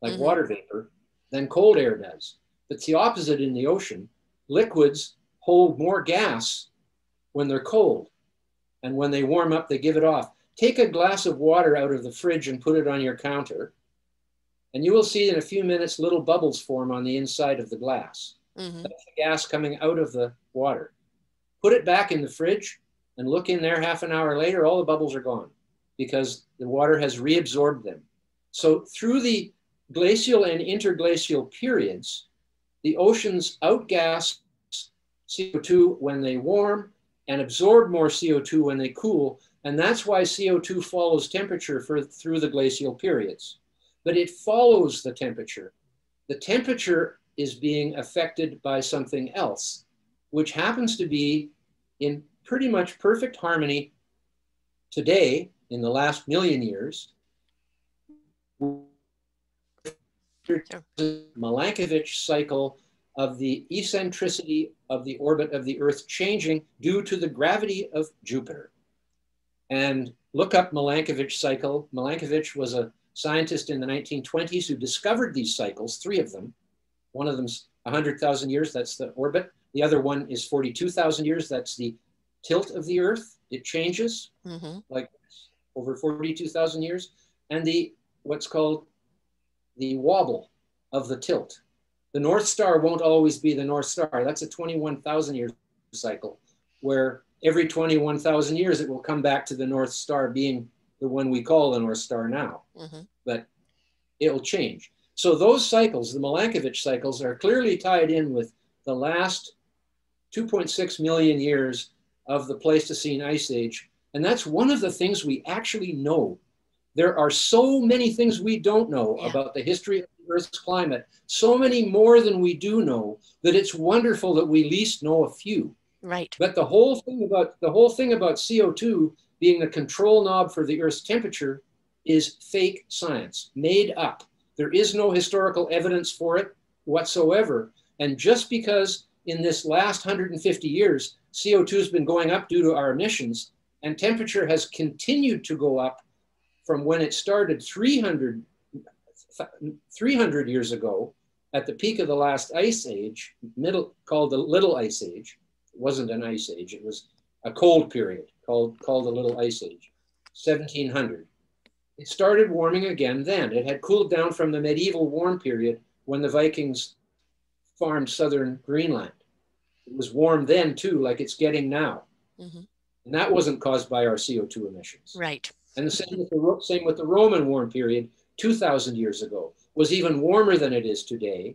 like water vapor, than cold air does. It's the opposite in the ocean. Liquids hold more gas when they're cold, and when they warm up, they give it off. Take a glass of water out of the fridge and put it on your counter, and you will see in a few minutes little bubbles form on the inside of the glass. Mm-hmm. That's the gas coming out of the water. Put it back in the fridge and look in there half an hour later, all the bubbles are gone because the water has reabsorbed them. So through the glacial and interglacial periods, the oceans outgas CO2 when they warm and absorb more CO2 when they cool. And that's why CO2 follows temperature through the glacial periods. But it follows the temperature. The temperature is being affected by something else, which happens to be in pretty much perfect harmony today, in the last million years, Milankovitch cycle of the eccentricity of the orbit of the Earth changing due to the gravity of Jupiter. And look up Milankovitch cycle. Milankovitch was a scientist in the 1920s who discovered these cycles, three of them. One of them's 100,000 years, that's the orbit. The other one is 42,000 years, that's the tilt of the Earth. It changes like over 42,000 years. And the what's called the wobble of the tilt. The North Star won't always be the North Star. That's a 21,000 year cycle where every 21,000 years, it will come back to the North Star being the one we call the North Star now, but it'll change. So those cycles, the Milankovitch cycles, are clearly tied in with the last 2.6 million years of the Pleistocene Ice Age. And that's one of the things we actually know. There are so many things we don't know about the history of the Earth's climate, so many more than we do know, that it's wonderful that we least know a few. Right. But the whole thing about CO2 being the control knob for the Earth's temperature is fake science, made up. There is no historical evidence for it whatsoever. And just because in this last 150 years, CO2 has been going up due to our emissions, and temperature has continued to go up from when it started 300 years ago at the peak of the last ice age, called the Little Ice Age. Wasn't an ice age, it was a cold period called the Little Ice Age, 1700. It started warming again then. It had cooled down from the medieval warm period when the Vikings farmed southern Greenland. It was warm then too, like it's getting now. And that wasn't caused by our CO2 emissions. Right. And the same with the Roman warm period 2,000 years ago, was even warmer than it is today.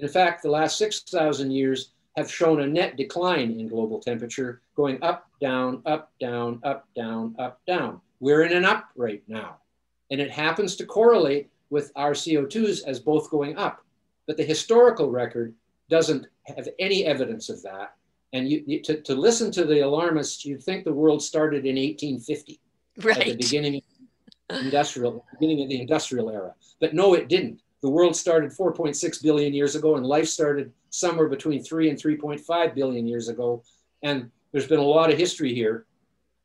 In fact, the last 6,000 years have shown a net decline in global temperature, going up, down, up, down, up, down, up, down. We're in an up right now. And it happens to correlate with our CO2s as both going up. But the historical record doesn't have any evidence of that. And to listen to the alarmists, you'd think the world started in 1850, at the beginning of the industrial era. But no, it didn't. The world started 4.6 billion years ago, and life started somewhere between 3 and 3.5 billion years ago. And there's been a lot of history here.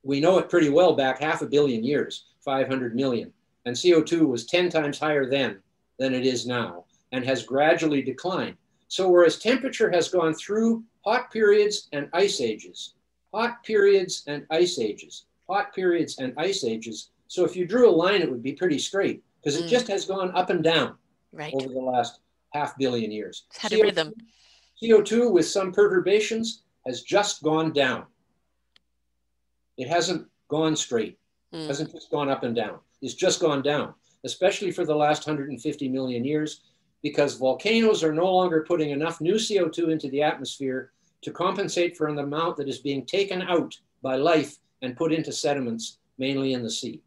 We know it pretty well back half a billion years, 500 million. And CO2 was 10 times higher then than it is now, and has gradually declined. So whereas temperature has gone through hot periods and ice ages, hot periods and ice ages, hot periods and ice ages. So if you drew a line, it would be pretty straight, because it just has gone up and down. Right. Over the last half billion years. It's had a rhythm. CO2 with some perturbations has just gone down. It hasn't gone straight. It hasn't just gone up and down. It's just gone down, especially for the last 150 million years, because volcanoes are no longer putting enough new CO2 into the atmosphere to compensate for an amount that is being taken out by life and put into sediments, mainly in the sea.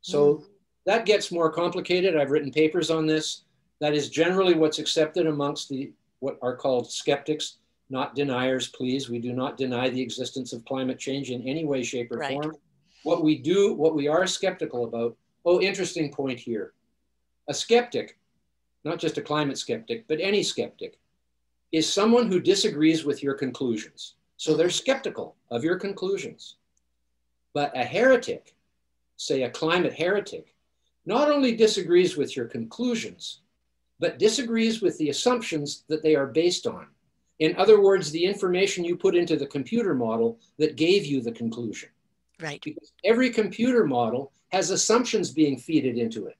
So that gets more complicated. I've written papers on this. That is generally what's accepted amongst what are called skeptics, not deniers, please. We do not deny the existence of climate change in any way, shape, or form. What we are skeptical about, interesting point here. A skeptic, not just a climate skeptic, but any skeptic, is someone who disagrees with your conclusions. So they're skeptical of your conclusions. But a heretic, say a climate heretic, not only disagrees with your conclusions, but disagrees with the assumptions that they are based on. In other words, the information you put into the computer model that gave you the conclusion. Right. Because every computer model has assumptions being fed into it.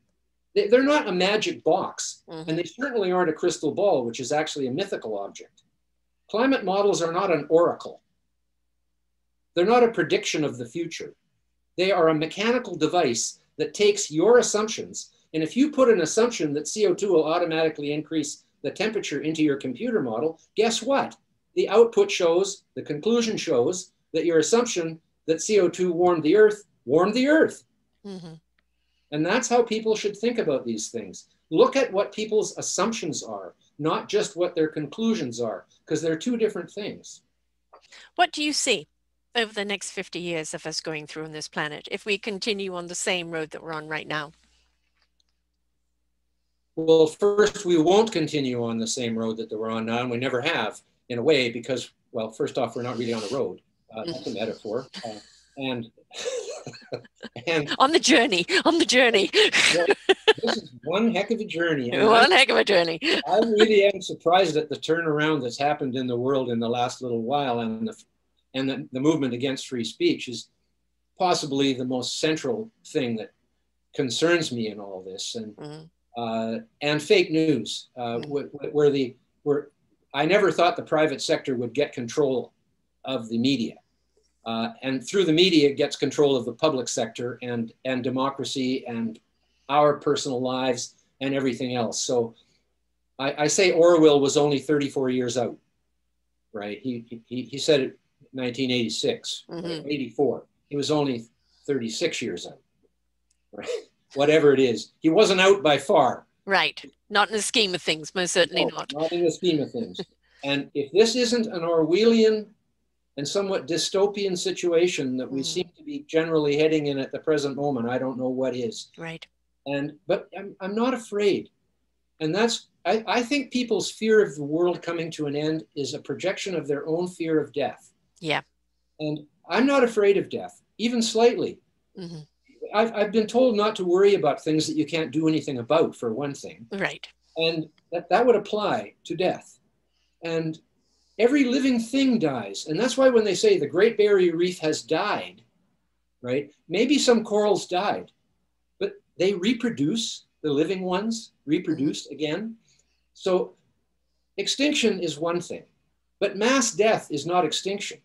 They're not a magic box, and they certainly aren't a crystal ball, which is actually a mythical object. Climate models are not an oracle. They're not a prediction of the future. They are a mechanical device that takes your assumptions, and if you put an assumption that CO2 will automatically increase the temperature into your computer model, guess what? The output shows, the conclusion shows, that your assumption that CO2 warmed the earth, Mm-hmm. And that's how people should think about these things. Look at what people's assumptions are, not just what their conclusions are, because they're two different things. What do you see over the next 50 years of us going through on this planet if we continue on the same road that we're on right now? Well, first, we won't continue on the same road that we're on now, and we never have, in a way, because, well, first off, we're not really on the road. That's a metaphor. And on the journey. This is one heck of a journey. I really am surprised at the turnaround that's happened in the world in the last little while, and the movement against free speech is possibly the most central thing that concerns me in all this, and fake news, where I never thought the private sector would get control of the media. And through the media, it gets control of the public sector and democracy and our personal lives and everything else. So I say Orwell was only 34 years out, right? He said it 1986, 84. He was only 36 years out, right? Whatever it is. He wasn't out by far. Right. Not in the scheme of things, most certainly not. Not in the scheme of things. And if this isn't an Orwellian and somewhat dystopian situation that we seem to be generally heading in at the present moment, I don't know what is. Right. But I'm not afraid. And that's, I think people's fear of the world coming to an end is a projection of their own fear of death. Yeah. And I'm not afraid of death, even slightly. Mm-hmm. I've been told not to worry about things that you can't do anything about, for one thing. Right. And that would apply to death. And every living thing dies. And that's why when they say the Great Barrier Reef has died, right? Maybe some corals died, but they reproduce, the living ones reproduce again. So extinction is one thing, but mass death is not extinction.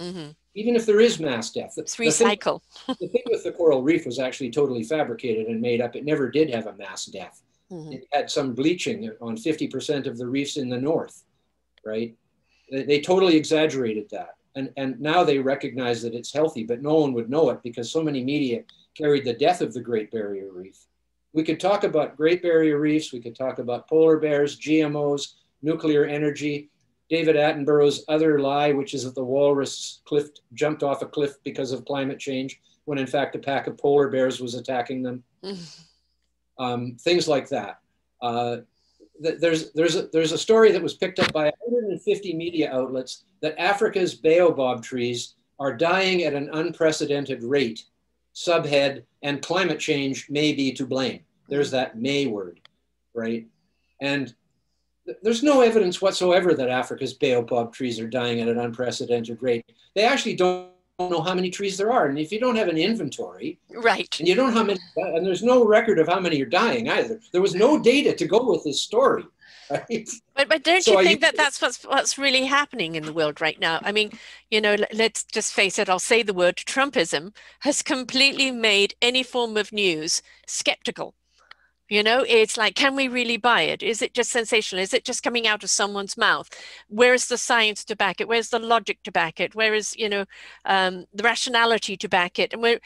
Mm-hmm. Even if there is mass death. It's recycle. The thing with the coral reef was actually totally fabricated and made up. It never did have a mass death. Mm-hmm. It had some bleaching on 50% of the reefs in the north, right? They totally exaggerated that. And now they recognize that it's healthy, but no one would know it because so many media carried the death of the Great Barrier Reef. We could talk about Great Barrier Reefs. We could talk about polar bears, GMOs, nuclear energy, David Attenborough's other lie, which is that the walrus jumped off a cliff because of climate change, when in fact a pack of polar bears was attacking them. Things like that. There's a story that was picked up by 150 media outlets that Africa's baobab trees are dying at an unprecedented rate, subhead, and climate change may be to blame. There's that may word, right? And there's no evidence whatsoever that Africa's baobab trees are dying at an unprecedented rate. They actually don't know how many trees there are. And if you don't have an inventory, right, and you don't know how many, and there's no record of how many are dying either. There was no data to go with this story. Right? But don't you think that that's what's really happening in the world right now? I mean, you know, let's just face it. I'll say the word Trumpism has completely made any form of news skeptical. You know, it's like, can we really buy it? Is it just sensational? Is it just coming out of someone's mouth? Where is the science to back it? Where's the logic to back it? Where is, you know, the rationality to back it? And where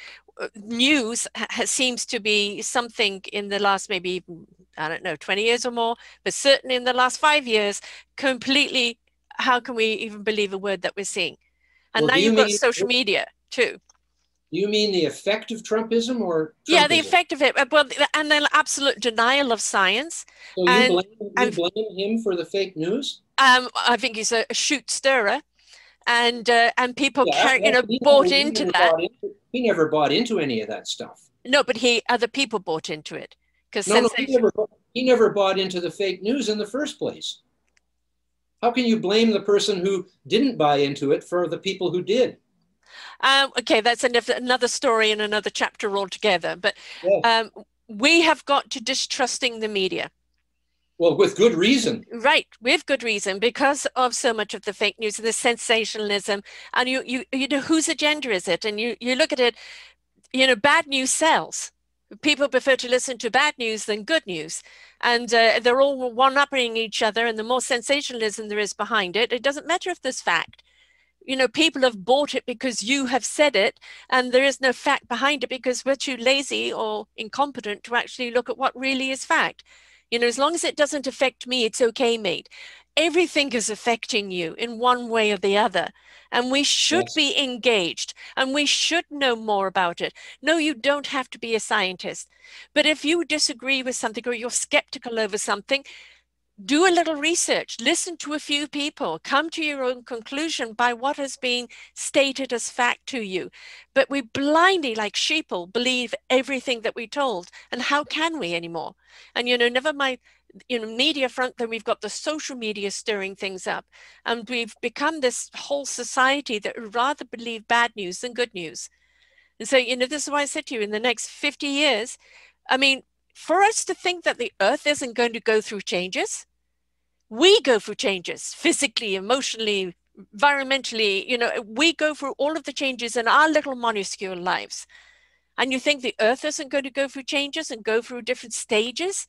news seems to be something in the last maybe, I don't know, 20 years or more, but certainly in the last 5 years, completely, how can we even believe a word that we're seeing? And well, now you've got social media too. You mean the effect of Trumpism or Trumpism? Yeah, the effect of it. Well, and then absolute denial of science. So you blame him for the fake news? I think he's a shoot stirrer, and people he never bought into any of that stuff. No, but other people bought into it because he never bought into the fake news in the first place. How can you blame the person who didn't buy into it for the people who did? Okay, that's another story and another chapter altogether. But yes, we have got to distrusting the media. Well, with good reason. Right, with good reason, because of so much of the fake news and the sensationalism. And you know, whose agenda is it? And you look at it, you know, bad news sells. People prefer to listen to bad news than good news. And they're all one-upping each other. And the more sensationalism there is behind it, it doesn't matter if there's fact. You know, people have bought it because you have said it, and there is no fact behind it because we're too lazy or incompetent to actually look at what really is fact. You know, as long as it doesn't affect me, it's okay, mate. Everything is affecting you in one way or the other. And we should yes. be engaged, and we should know more about it. No, you don't have to be a scientist. But if you disagree with something or you're skeptical over something, do a little research, listen to a few people, come to your own conclusion by what is being stated as fact to you. But we blindly, like sheeple, believe everything that we're told. And how can we anymore? And, you know, never mind, you know, media front, then we've got the social media stirring things up. And we've become this whole society that would rather believe bad news than good news. And so, you know, this is why I said to you, in the next 50 years, I mean, for us to think that the earth isn't going to go through changes, we go through changes physically, emotionally, environmentally, you know, we go through all of the changes in our little minuscule lives. And you think the earth isn't going to go through changes and go through different stages.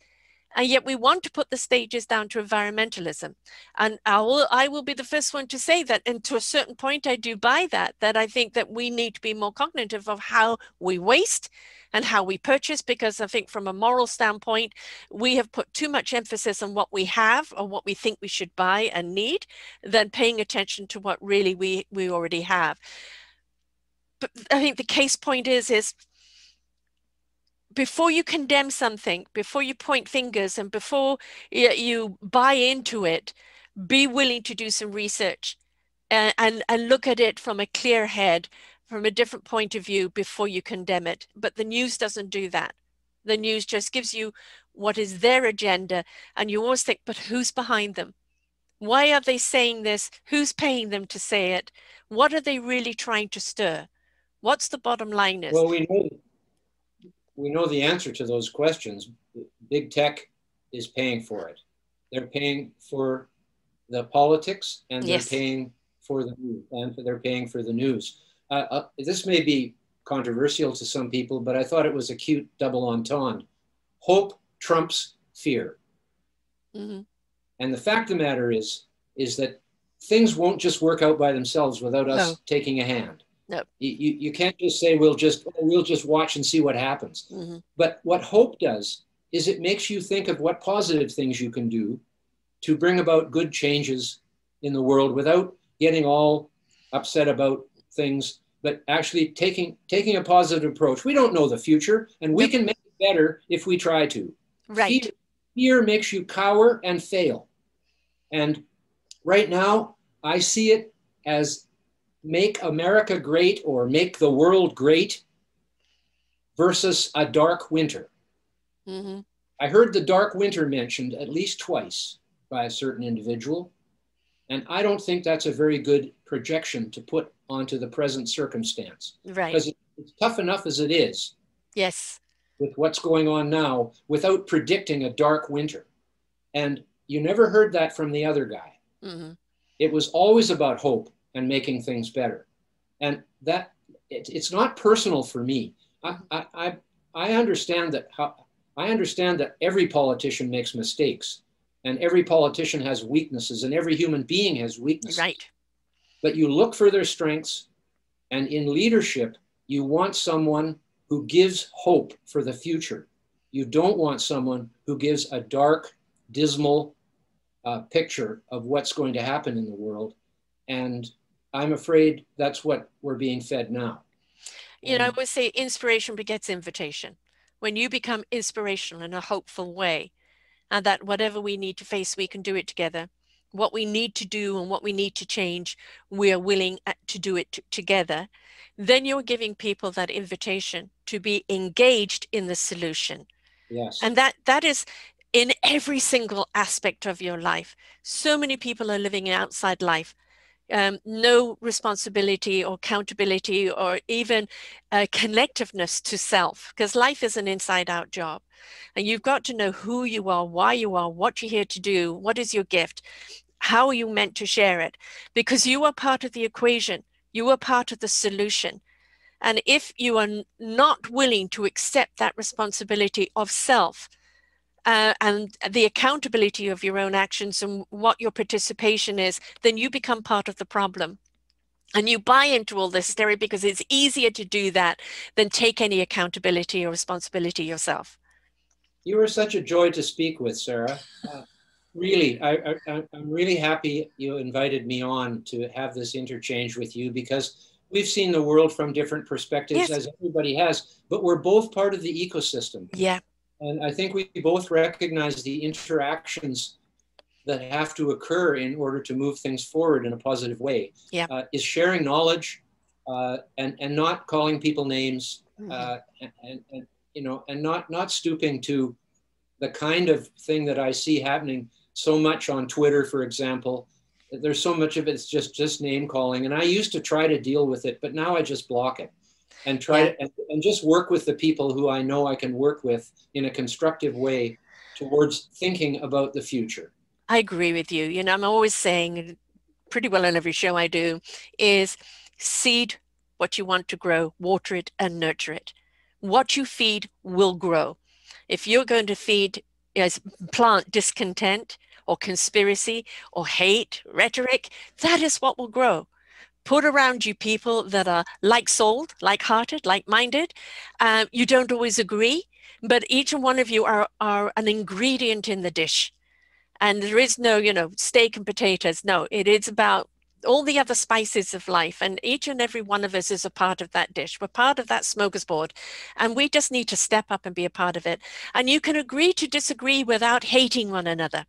And yet we want to put the stages down to environmentalism. And I will be the first one to say that. And to a certain point, I do buy that, that I think that we need to be more cognitive of how we waste and how we purchase, because I think from a moral standpoint, we have put too much emphasis on what we have or what we think we should buy and need than paying attention to what really we already have. But I think the case point is before you condemn something, before you point fingers, and before you buy into it, be willing to do some research and look at it from a clear head, from a different point of view before you condemn it. But the news doesn't do that. The news just gives you what is their agenda. And you always think, but who's behind them? Why are they saying this? Who's paying them to say it? What are they really trying to stir? What's the bottom line is? Well, we know the answer to those questions. Big tech is paying for it. They're paying for the politics, and yes. they're paying for the news, and they're paying for the news. This may be controversial to some people, but I thought it was a cute double entendre. Hope trumps fear. Mm-hmm. And the fact of the matter is that things won't just work out by themselves without us no. taking a hand. No. You can't just say, we'll just watch and see what happens. Mm-hmm. But what hope does is it makes you think of what positive things you can do to bring about good changes in the world without getting all upset about things, but actually taking a positive approach. We don't know the future, and we can make it better if we try to. Right. Fear makes you cower and fail. And right now, I see it as make America great or make the world great versus a dark winter. Mm-hmm. I heard the dark winter mentioned at least twice by a certain individual. And I don't think that's a very good projection to put onto the present circumstance. Right. Because it's tough enough as it is. Yes. With what's going on now without predicting a dark winter. And you never heard that from the other guy. Mm-hmm. It was always about hope and making things better. And that it's not personal for me. I understand that every politician makes mistakes. And every politician has weaknesses, and every human being has weaknesses. Right. But you look for their strengths, and in leadership, you want someone who gives hope for the future. You don't want someone who gives a dark, dismal picture of what's going to happen in the world. And I'm afraid that's what we're being fed now. You know, I would say inspiration begets invitation. When you become inspirational in a hopeful way, and that whatever we need to face, we can do it together. What we need to do and what we need to change, we are willing to do it together. Then you're giving people that invitation to be engaged in the solution. Yes. And that is in every single aspect of your life. So many people are living an outside life. no responsibility or accountability or even connectiveness to self, because life is an inside out job. And you've got to know who you are, why you are, what you're here to do, what is your gift, how are you meant to share it, because you are part of the equation, you are part of the solution. And if you are not willing to accept that responsibility of self, and the accountability of your own actions and what your participation is, then you become part of the problem. And you buy into all this theory because it's easier to do that than take any accountability or responsibility yourself. You were such a joy to speak with, Sarah. Really, I'm really happy you invited me on to have this interchange with you, because we've seen the world from different perspectives, yes, as everybody has, but we're both part of the ecosystem. Yeah. And I think we both recognize the interactions that have to occur in order to move things forward in a positive way. Yeah. Is sharing knowledge and not calling people names, and you know, and not stooping to the kind of thing that I see happening so much on Twitter, for example. There's so much of it's just name calling, and I used to try to deal with it, but now I just block it. And try, yeah, and just work with the people who I know I can work with in a constructive way towards thinking about the future. I agree with you. You know, I'm always saying, pretty well on every show I do, is seed what you want to grow, water it and nurture it. What you feed will grow. If you're going to feed, as plant discontent or conspiracy or hate, rhetoric, that is what will grow. Put around you people that are like-souled, like-hearted, like-minded. You don't always agree, but each one of you are an ingredient in the dish. And there is no, you know, steak and potatoes. No, it is about all the other spices of life. And each and every one of us is a part of that dish. We're part of that smorgasbord. And we just need to step up and be a part of it. And you can agree to disagree without hating one another.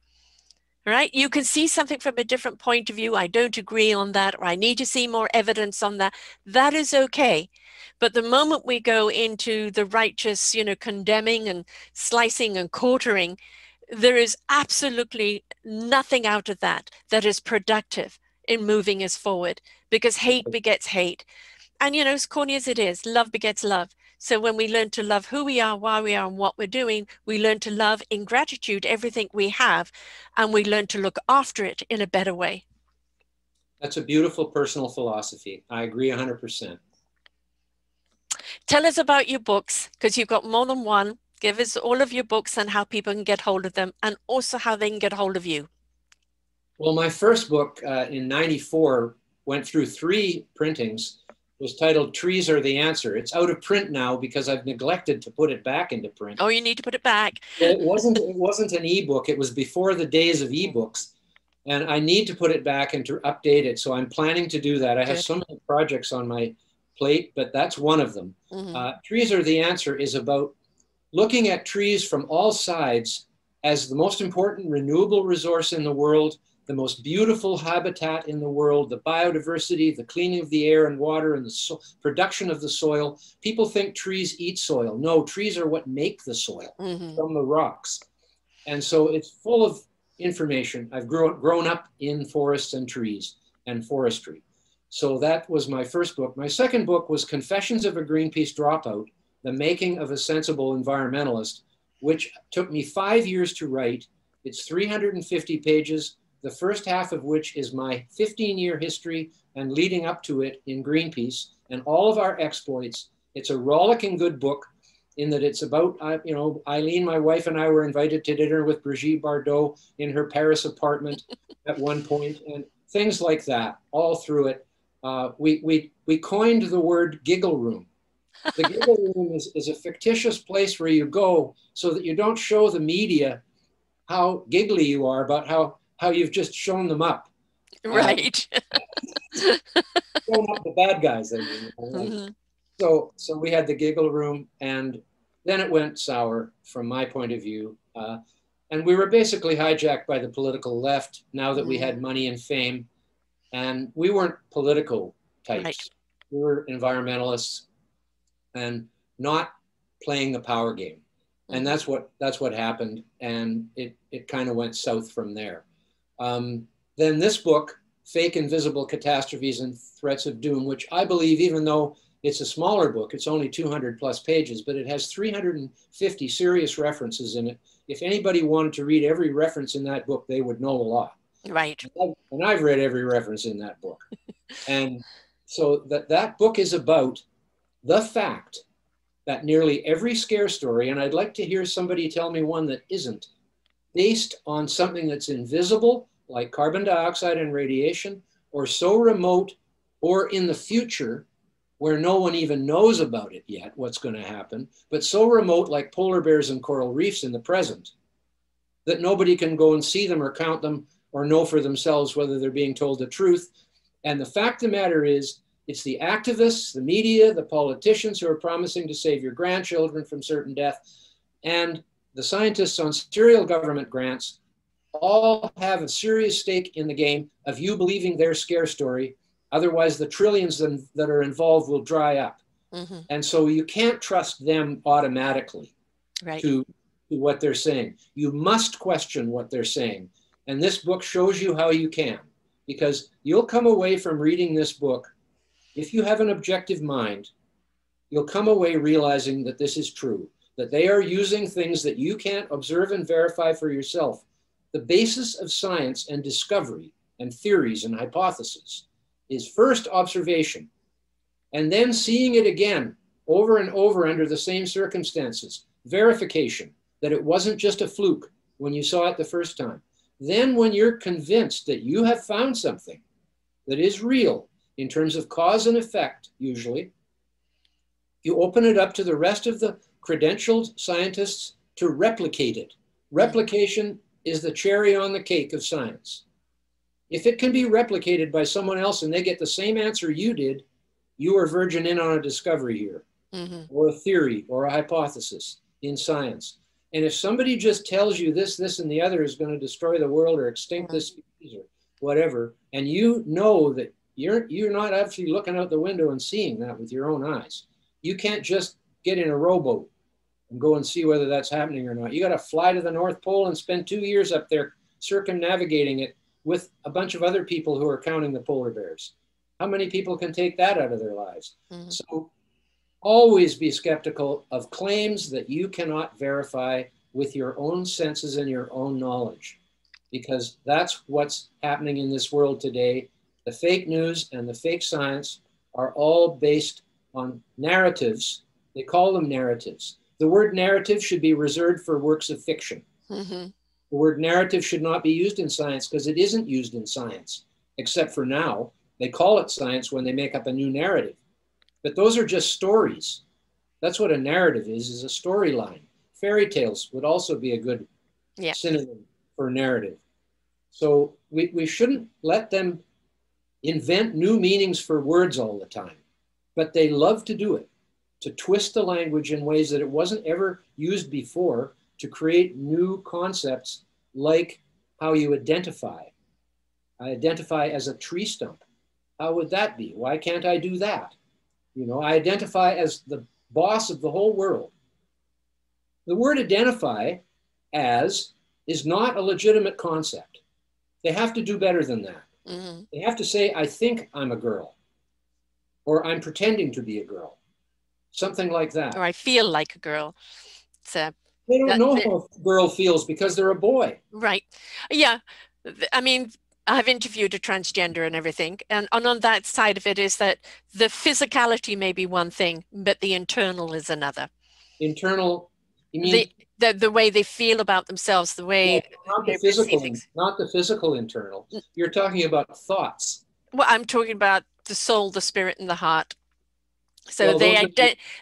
Right? You can see something from a different point of view. I don't agree on that, or I need to see more evidence on that. That is okay. But the moment we go into the righteous, you know, condemning and slicing and quartering, there is absolutely nothing out of that that is productive in moving us forward, because hate begets hate. And, you know, as corny as it is, love begets love. So when we learn to love who we are, why we are, and what we're doing, we learn to love in gratitude everything we have, and we learn to look after it in a better way. That's a beautiful personal philosophy. I agree 100%. Tell us about your books, because you've got more than one. Give us all of your books and how people can get hold of them, and also how they can get hold of you. Well, my first book in '94 went through 3 printings. Was titled Trees Are the Answer. It's out of print now because I've neglected to put it back into print. Oh, you need to put it back. It wasn't an ebook. It was before the days of ebooks. And I need to put it back and to update it. So I'm planning to do that. I have so many projects on my plate, but that's one of them. Mm-hmm. Trees Are the Answer is about looking at trees from all sides as the most important renewable resource in the world, the most beautiful habitat in the world, the biodiversity, the cleaning of the air and water, and the production of the soil. People think trees eat soil. No, trees are what make the soil, mm-hmm, from the rocks. And so it's full of information. I've grown up in forests and trees and forestry. So that was my first book. My second book was Confessions of a Greenpeace Dropout, The Making of a Sensible Environmentalist, which took me 5 years to write. It's 350 pages. The first half of which is my 15-year history and leading up to it in Greenpeace and all of our exploits. It's a rollicking good book in that it's about, you know, Eileen, my wife, and I were invited to dinner with Brigitte Bardot in her Paris apartment at one point, and things like that, all through it. We coined the word giggle room. The giggle room is a fictitious place where you go so that you don't show the media how giggly you are about how you've just shown them up. Right. Shown up the bad guys. I mean, mm-hmm. So we had the giggle room, and then it went sour from my point of view. And we were basically hijacked by the political left now that, mm-hmm, we had money and fame. And we weren't political types. Right. We were environmentalists and not playing the power game. Mm-hmm. And that's what happened. And it kind of went south from there. Then this book Fake Invisible Catastrophes and Threats of Doom, which I believe, even though it's a smaller book, it's only 200 plus pages, but it has 350 serious references in it. If anybody wanted to read every reference in that book, they would know a lot. Right. And I've read every reference in that book. And so that book is about the fact that nearly every scare story, and I'd like to hear somebody tell me one that isn't, based on something that's invisible, like carbon dioxide and radiation, or so remote or in the future where no one even knows about it yet, what's going to happen, but so remote like polar bears and coral reefs in the present that nobody can go and see them or count them or know for themselves whether they're being told the truth. And the fact of the matter is, it's the activists, the media, the politicians who are promising to save your grandchildren from certain death, and the scientists on serial government grants all have a serious stake in the game of you believing their scare story. Otherwise, the trillions that are involved will dry up. Mm-hmm. And so you can't trust them automatically to what they're saying. You must question what they're saying. And this book shows you how you can, because you'll come away from reading this book, if you have an objective mind, you'll come away realizing that this is true, that they are using things that you can't observe and verify for yourself. The basis of science and discovery and theories and hypotheses is first observation, and then seeing it again over and over under the same circumstances, verification that it wasn't just a fluke when you saw it the first time. Then when you're convinced that you have found something that is real, in terms of cause and effect, usually, you open it up to the rest of the credentialed scientists to replicate it. Replication is the cherry on the cake of science. If it can be replicated by someone else and they get the same answer you did, you are virgin in on a discovery here, or a theory or a hypothesis in science. And if somebody just tells you this, this, and the other is going to destroy the world or extinct this species or whatever, and you know that you're not actually looking out the window and seeing that with your own eyes. You can't just get in a rowboat and go and see whether that's happening or not. You got to fly to the North Pole and spend 2 years up there circumnavigating it with a bunch of other people who are counting the polar bears. How many people can take that out of their lives? Mm-hmm. So always be skeptical of claims that you cannot verify with your own senses and your own knowledge, because that's what's happening in this world today. The fake news and the fake science are all based on narratives. They call them narratives. The word narrative should be reserved for works of fiction. Mm-hmm. The word narrative should not be used in science because it isn't used in science, except for now. They call it science when they make up a new narrative. But those are just stories. That's what a narrative is a storyline. Fairy tales would also be a good synonym for narrative. So we shouldn't let them invent new meanings for words all the time, but they love to do it, to twist the language in ways that it wasn't ever used before to create new concepts, like how you identify. I identify as a tree stump. How would that be? Why can't I do that? You know, I identify as the boss of the whole world. The word identify as is not a legitimate concept. They have to do better than that. Mm-hmm. They have to say, I think I'm a girl, or I'm pretending to be a girl, something like that. Or I feel like a girl. They don't know how a girl feels because they're a boy. Right. Yeah. I mean, I've interviewed a transgender and everything. And on that side of it is that the physicality may be one thing, but the internal is another. Internal, you mean? The way they feel about themselves, the way not the physical internal. You're talking about thoughts. Well, I'm talking about the soul, the spirit, and the heart. So well,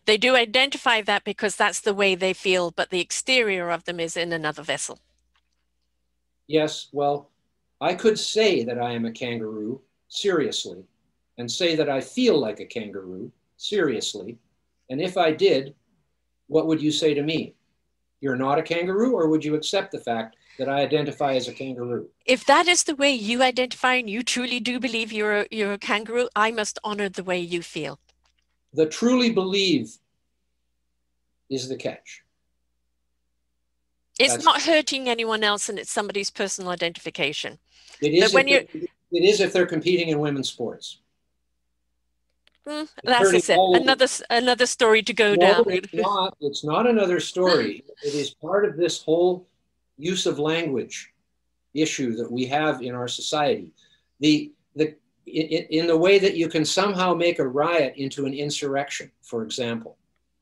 they do identify that because that's the way they feel, but the exterior of them is in another vessel. Yes, well, I could say that I am a kangaroo, seriously, and say that I feel like a kangaroo, seriously. And if I did, what would you say to me? You're not a kangaroo, or would you accept the fact that I identify as a kangaroo? If that is the way you identify and you truly do believe you're a kangaroo, I must honor the way you feel. The truly believe is the catch. It's not hurting anyone else, and it's somebody's personal identification. It is. But when you It is if they're competing in women's sports. That's it. Another story to go down. It's not another story. It is part of this whole use of language issue that we have in our society. In the way that you can somehow make a riot into an insurrection, for example.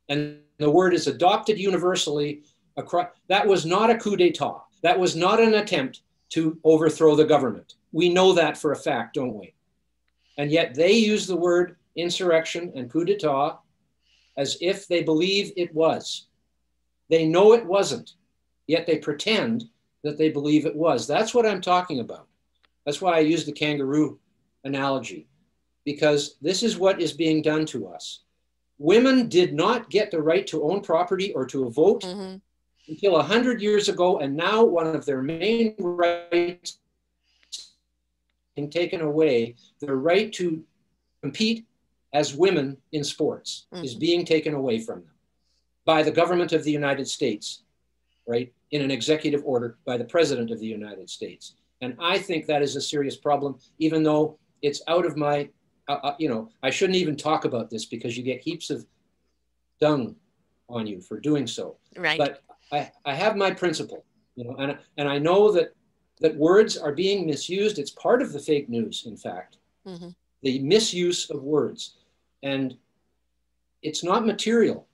And the word is adopted universally across. That was not a coup d'etat. That was not an attempt to overthrow the government. We know that for a fact, don't we? And yet they use the word insurrection and coup d'etat as if they believe it was. They know it wasn't, yet they pretend that they believe it was. That's what I'm talking about. That's why I use the kangaroo analogy, because this is what is being done to us. Women did not get the right to own property or to a vote until 100 years ago, and now one of their main rights being taken away, their right to compete as women in sports is being taken away from them by the government of the United States, right? In an executive order by the President of the United States. And I think that is a serious problem, even though it's out of my, you know, I shouldn't even talk about this because you get heaps of dung on you for doing so. Right. But I have my principle, you know, and I know that words are being misused. It's part of the fake news, in fact. The misuse of words. And it's not material.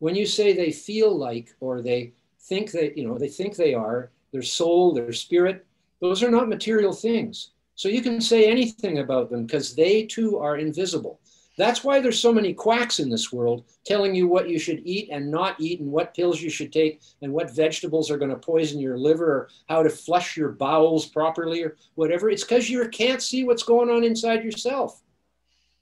When you say they feel like, or they think they, you know, they think they are, their soul, their spirit, those are not material things. So you can say anything about them because they too are invisible. That's why there's so many quacks in this world telling you what you should eat and not eat and what pills you should take and what vegetables are going to poison your liver or how to flush your bowels properly or whatever. It's because you can't see what's going on inside yourself.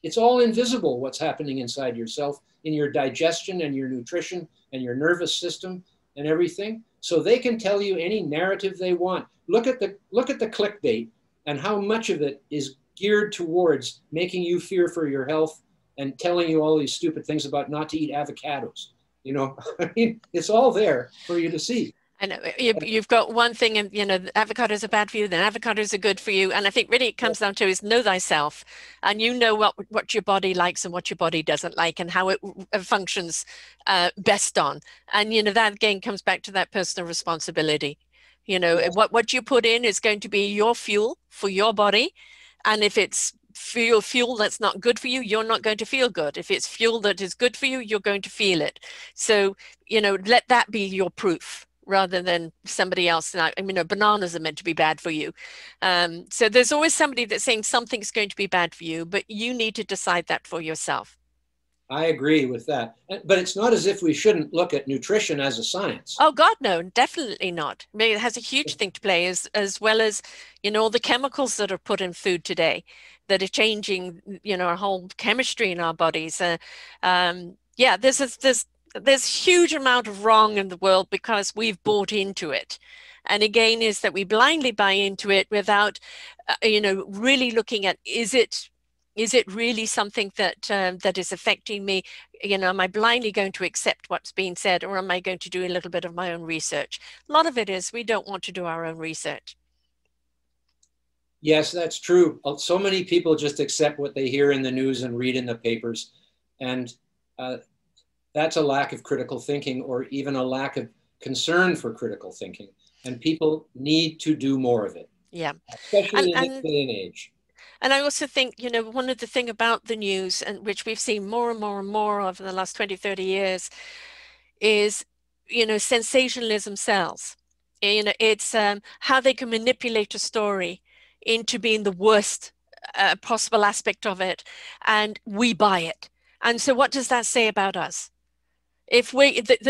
It's all invisible what's happening inside yourself in your digestion and your nutrition and your nervous system and everything. So they can tell you any narrative they want. Look at the clickbait and how much of it is geared towards making you fear for your health and telling you all these stupid things about not to eat avocados. You know, I mean, it's all there for you to see. I know you've got one thing, and you know, avocados are bad for you, then avocados are good for you. And I think really it comes down to is know thyself, and you know what your body likes and what your body doesn't like and how it functions best on. And you know, that again comes back to that personal responsibility. You know, what you put in is going to be your fuel for your body. And if it's fuel that's not good for you, you're not going to feel good. If it's fuel that is good for you, you're going to feel it. So, you know, let that be your proof rather than somebody else. And you know, bananas are meant to be bad for you. So there's always somebody that's saying something's going to be bad for you, but you need to decide that for yourself. I agree with that. But it's not as if we shouldn't look at nutrition as a science. Oh, God, no, definitely not. I mean, it has a huge thing to play as well as, you know, all the chemicals that are put in food today that are changing, you know, our whole chemistry in our bodies. Yeah, there's a huge amount of wrong in the world because we've bought into it. And again, is that we blindly buy into it without, you know, really looking at, is it really something that that is affecting me? You know, am I blindly going to accept what's being said, or am I going to do a little bit of my own research? A lot of it is we don't want to do our own research. Yes, that's true. So many people just accept what they hear in the news and read in the papers. And that's a lack of critical thinking, or even a lack of concern for critical thinking. And people need to do more of it. Yeah. Especially in this day and age. And I also think, you know, one of the things about the news, and which we've seen more and more and more of in the last 20, 30 years, is, you know, sensationalism sells. You know, it's how they can manipulate a story into being the worst possible aspect of it, and we buy it. And so what does that say about us? If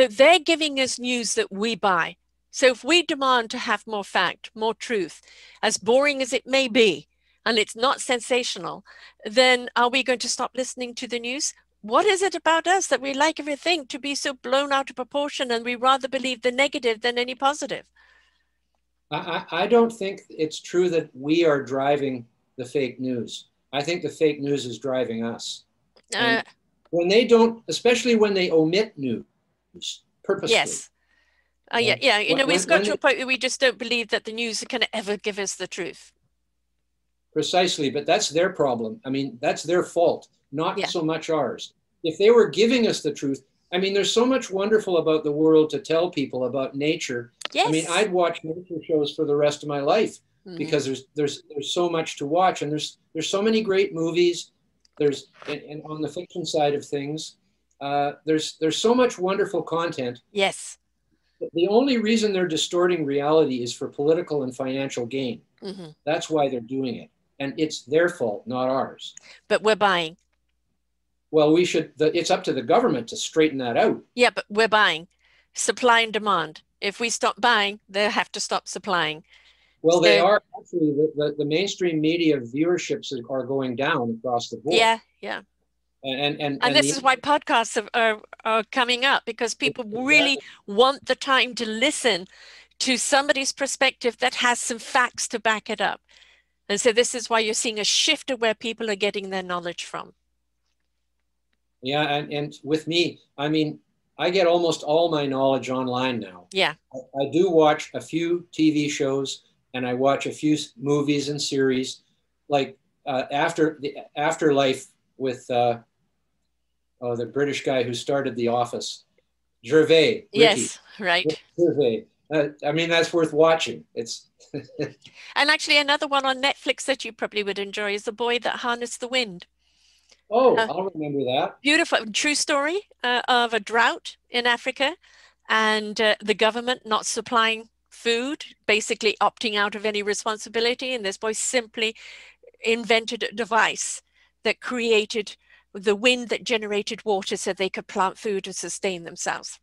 they're giving us news that we buy. So if we demand to have more fact, more truth, as boring as it may be, and it's not sensational, then are we going to stop listening to the news? What is it about us that we like everything to be so blown out of proportion and we rather believe the negative than any positive? I don't think it's true that we are driving the fake news. I think the fake news is driving us. When they don't, especially when they omit news purposely. Yes. Yeah, you know, it's got to a point where we just don't believe that the news can ever give us the truth. Precisely, but that's their problem. I mean, that's their fault, not so much ours. If they were giving us the truth, I mean, there's so much wonderful about the world to tell people about nature. Yes. I mean, I'd watch nature shows for the rest of my life because there's so much to watch, and there's so many great movies. There's and on the fiction side of things, there's so much wonderful content. Yes. The only reason they're distorting reality is for political and financial gain. That's why they're doing it, and it's their fault, not ours. But we're buying. Well, we should. It's up to the government to straighten that out. Yeah, but we're buying. Supply and demand. If we stop buying, they have to stop supplying. Well, they are actually. The mainstream media viewerships are going down across the board. Yeah, yeah. And this is why podcasts are coming up, because people really want the time to listen to somebody's perspective that has some facts to back it up. And so this is why you're seeing a shift of where people are getting their knowledge from. Yeah, and with me, I mean, I get almost all my knowledge online now. Yeah. I do watch a few TV shows, and I watch a few movies and series, like Afterlife with the British guy who started The Office, Gervais. Yes, Ricky. Right. Gervais. I mean, that's worth watching. It's and actually another one on Netflix that you probably would enjoy is The Boy That Harnessed the Wind. Oh, I'll remember that. Beautiful, true story of a drought in Africa, and the government not supplying food, basically opting out of any responsibility. And this boy simply invented a device that created the wind that generated water so they could plant food and sustain themselves.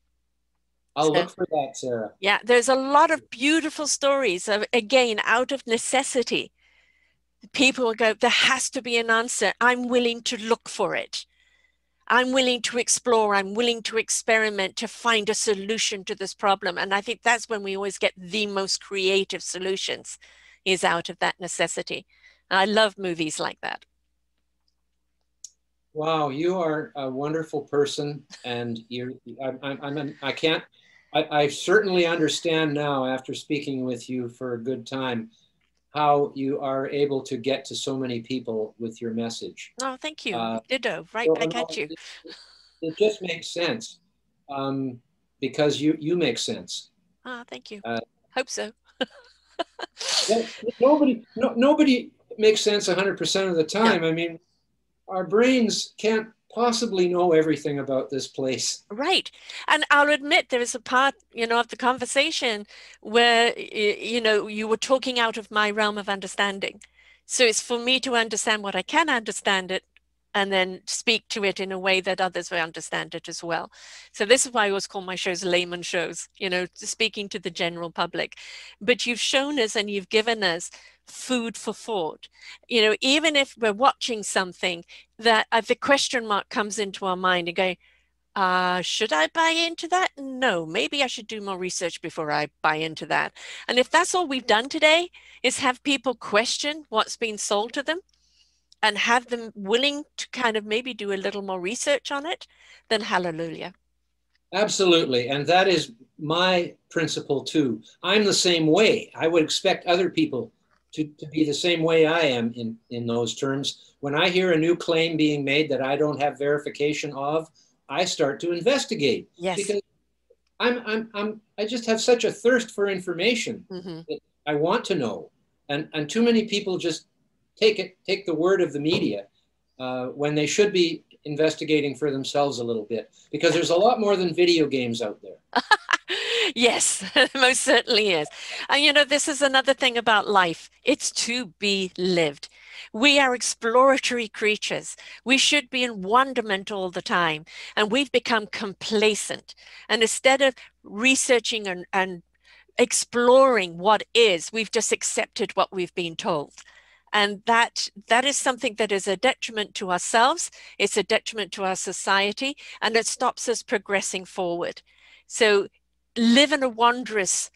I'll look for that, Sarah. Yeah, there's a lot of beautiful stories of, again, out of necessity. People will go, there has to be an answer. I'm willing to look for it. I'm willing to explore. I'm willing to experiment to find a solution to this problem. And I think that's when we always get the most creative solutions, is out of that necessity. And I love movies like that. Wow, you are a wonderful person, and I certainly understand now, after speaking with you for a good time, how you are able to get to so many people with your message. Oh, thank you. Ditto, right back at you. It just makes sense, because you make sense. Ah, oh, thank you. Hope so. nobody makes sense 100% of the time. No. I mean, our brains can't possibly know everything about this place. Right. And I'll admit there is a part, you know, of the conversation where, you know, you were talking out of my realm of understanding. So it's for me to understand what I can understand it, and then speak to it in a way that others will understand it as well. So this is why I always call my shows layman shows, you know, speaking to the general public. But you've shown us, and you've given us food for thought. You know, even if we're watching something that the question mark comes into our mind and go, should I buy into that? No, maybe I should do more research before I buy into that. And if that's all we've done today is have people question what's been sold to them, and have them willing to kind of maybe do a little more research on it, then hallelujah. Absolutely, and that is my principle too. I'm the same way. I would expect other people to be the same way I am in those terms. When I hear a new claim being made that I don't have verification of, I start to investigate. Yes. Because I just have such a thirst for information that I want to know. And too many people just take the word of the media when they should be investigating for themselves a little bit, because there's a lot more than video games out there. Yes, most certainly is. And you know, this is another thing about life. It's to be lived. We are exploratory creatures. We should be in wonderment all the time. And we've become complacent. And instead of researching and exploring what is, we've just accepted what we've been told. And that is something that is a detriment to ourselves, it's a detriment to our society, and it stops us progressing forward. So live in a wondrous,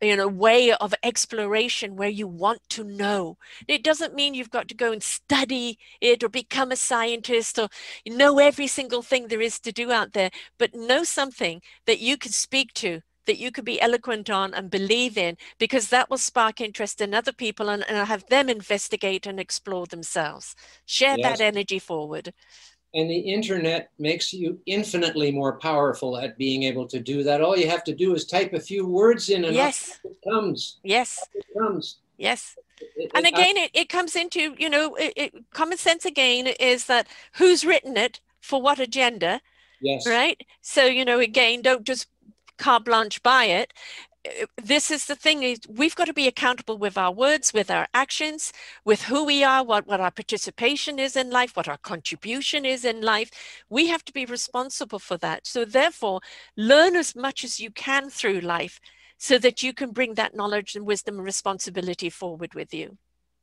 you know, way of exploration where you want to know. It doesn't mean you've got to go and study it or become a scientist or know every single thing there is to do out there, but know something that you can speak to that you could be eloquent on and believe in, because that will spark interest in other people and have them investigate and explore themselves. Share that energy forward. And the internet makes you infinitely more powerful at being able to do that. All you have to do is type a few words in and up it comes. Yes. Up it comes. Yes. And again, it comes into, you know, common sense again is that who's written it for what agenda, right? So, you know, again, don't just carte blanche buy it. This is the thing, is we've got to be accountable with our words, with our actions, with who we are, what our participation is in life, what our contribution is in life. We have to be responsible for that. So therefore, learn as much as you can through life, so that you can bring that knowledge and wisdom and responsibility forward with you.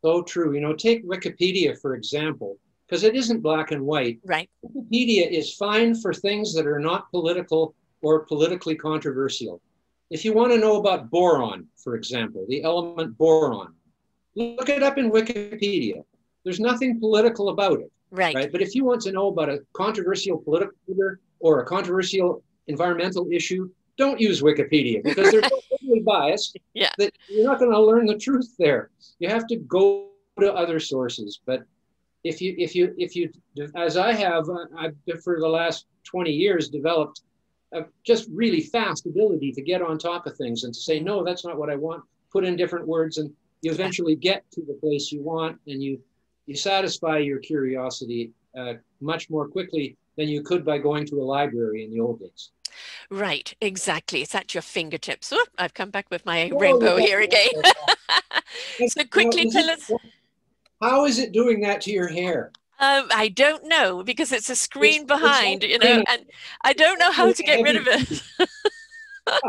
So true. You know, take Wikipedia, for example, because it isn't black and white. Right. Wikipedia is fine for things that are not political or politically controversial. If you want to know about boron, for example, the element boron, look it up in Wikipedia. There's nothing political about it. Right. But if you want to know about a controversial political leader or a controversial environmental issue, don't use Wikipedia, because they're so totally biased that you're not going to learn the truth there. You have to go to other sources. But if you, as I have, I've for the last 20 years developed a just really fast ability to get on top of things and to say, no, that's not what I want. Put in different words, and you eventually get to the place you want, and you satisfy your curiosity much more quickly than you could by going to a library in the old days. Right, exactly. It's at your fingertips. Whoop, I've come back with my rainbow here again. So quickly tell us. How is it doing that to your hair? I don't know, because it's a screen behind, you know, and I don't know how to get rid of it. So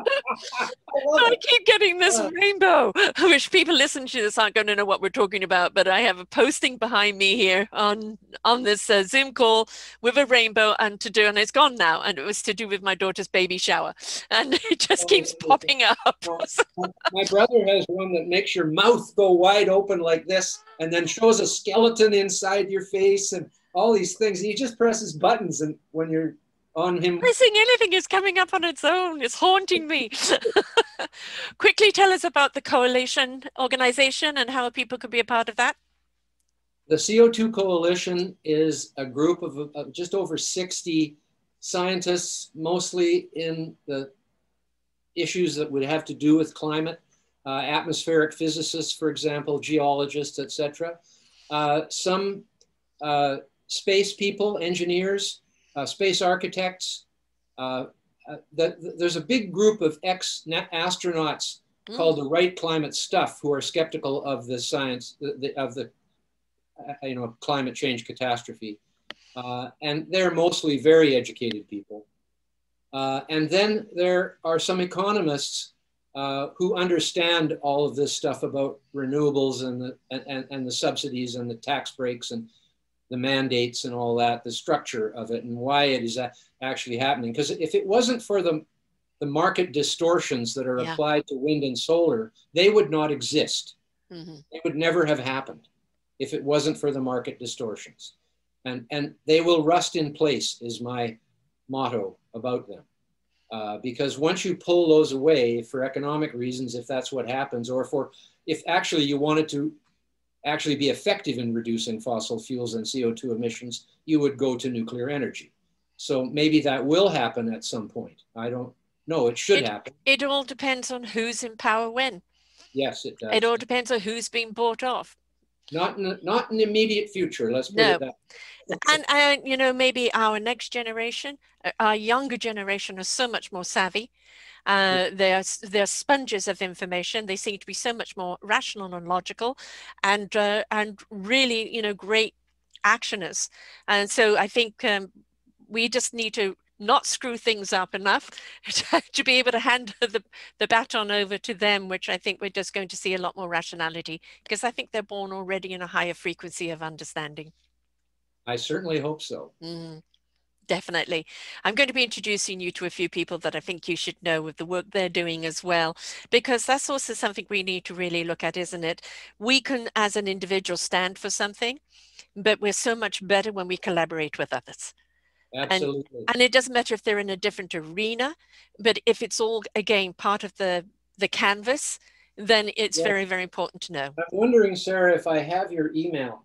I keep getting this rainbow. I wish people listening to this aren't going to know what we're talking about, but I have a posting behind me here on this Zoom call with a rainbow and to do, and it's gone now, and it was to do with my daughter's baby shower, and it just keeps popping up. My brother has one that makes your mouth go wide open like this, and then shows a skeleton inside your face and all these things, and he just presses buttons, and when you're on him, pressing anything is coming up on its own. It's haunting me. Quickly tell us about the coalition organization and how people could be a part of that. The CO2 Coalition is a group of just over 60 scientists, mostly in the issues that would have to do with climate, atmospheric physicists, for example, geologists, etc. Some space people, engineers, space architects. There's a big group of ex-astronauts called the Right Climate Stuff, who are skeptical of the science of the climate change catastrophe, and they're mostly very educated people. And then there are some economists who understand all of this stuff about renewables and the subsidies and the tax breaks and the mandates and all that, the structure of it and why it is actually happening. Because if it wasn't for the market distortions that are applied to wind and solar, they would not exist. They would never have happened if it wasn't for the market distortions. And they will rust in place is my motto about them. Because once you pull those away for economic reasons, if that's what happens, or if actually you wanted to actually be effective in reducing fossil fuels and CO2 emissions, you would go to nuclear energy. So maybe that will happen at some point. I don't know, it should happen. It all depends on who's in power when. Yes, it does. It all depends on who's been bought off. Not in the immediate future, let's put it that way. And you know, maybe our next generation, our younger generation, are so much more savvy. They're sponges of information. They seem to be so much more rational and logical, and really, you know, great actioners. And so I think we just need to not screw things up enough to be able to hand the baton over to them, which I think we're just going to see a lot more rationality, because I think they're born already in a higher frequency of understanding. I certainly hope so. Definitely. I'm going to be introducing you to a few people that I think you should know with the work they're doing as well, because that's also something we need to really look at, isn't it? We can, as an individual, stand for something, but we're so much better when we collaborate with others. Absolutely. And it doesn't matter if they're in a different arena, but if it's all, again, part of the canvas, then it's very, very important to know. I'm wondering, Sarah, if I have your email.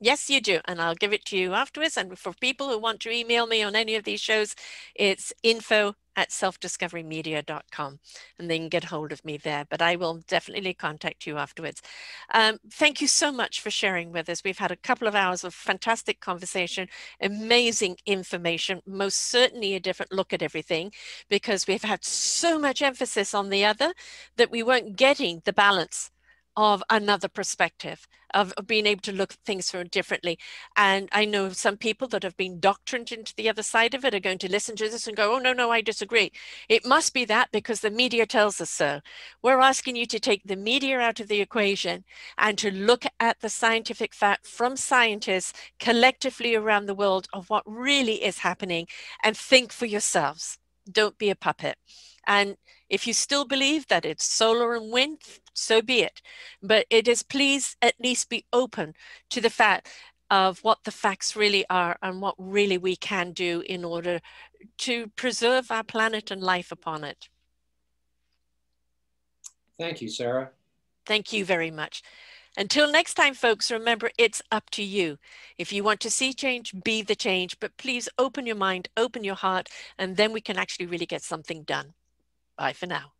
Yes, you do. And I'll give it to you afterwards. And for people who want to email me on any of these shows, it's info@selfdiscoverymedia.com, and they can get hold of me there. But I will definitely contact you afterwards. Thank you so much for sharing with us. We've had a couple of hours of fantastic conversation, amazing information, most certainly a different look at everything, because we've had so much emphasis on the other that we weren't getting the balance of another perspective, of being able to look at things from differently. And I know some people that have been doctrined into the other side of it are going to listen to this and go, oh, no, no, I disagree. It must be that because the media tells us so. We're asking you to take the media out of the equation and to look at the scientific fact from scientists collectively around the world of what really is happening, and think for yourselves. Don't be a puppet. And if you still believe that it's solar and wind, so be it. But it is, please at least be open to the fact of what the facts really are and what really we can do in order to preserve our planet and life upon it. Thank you, Sarah. Thank you very much. Until next time, folks, remember, it's up to you. If you want to see change, be the change, but please open your mind, open your heart, and then we can actually really get something done. Bye for now.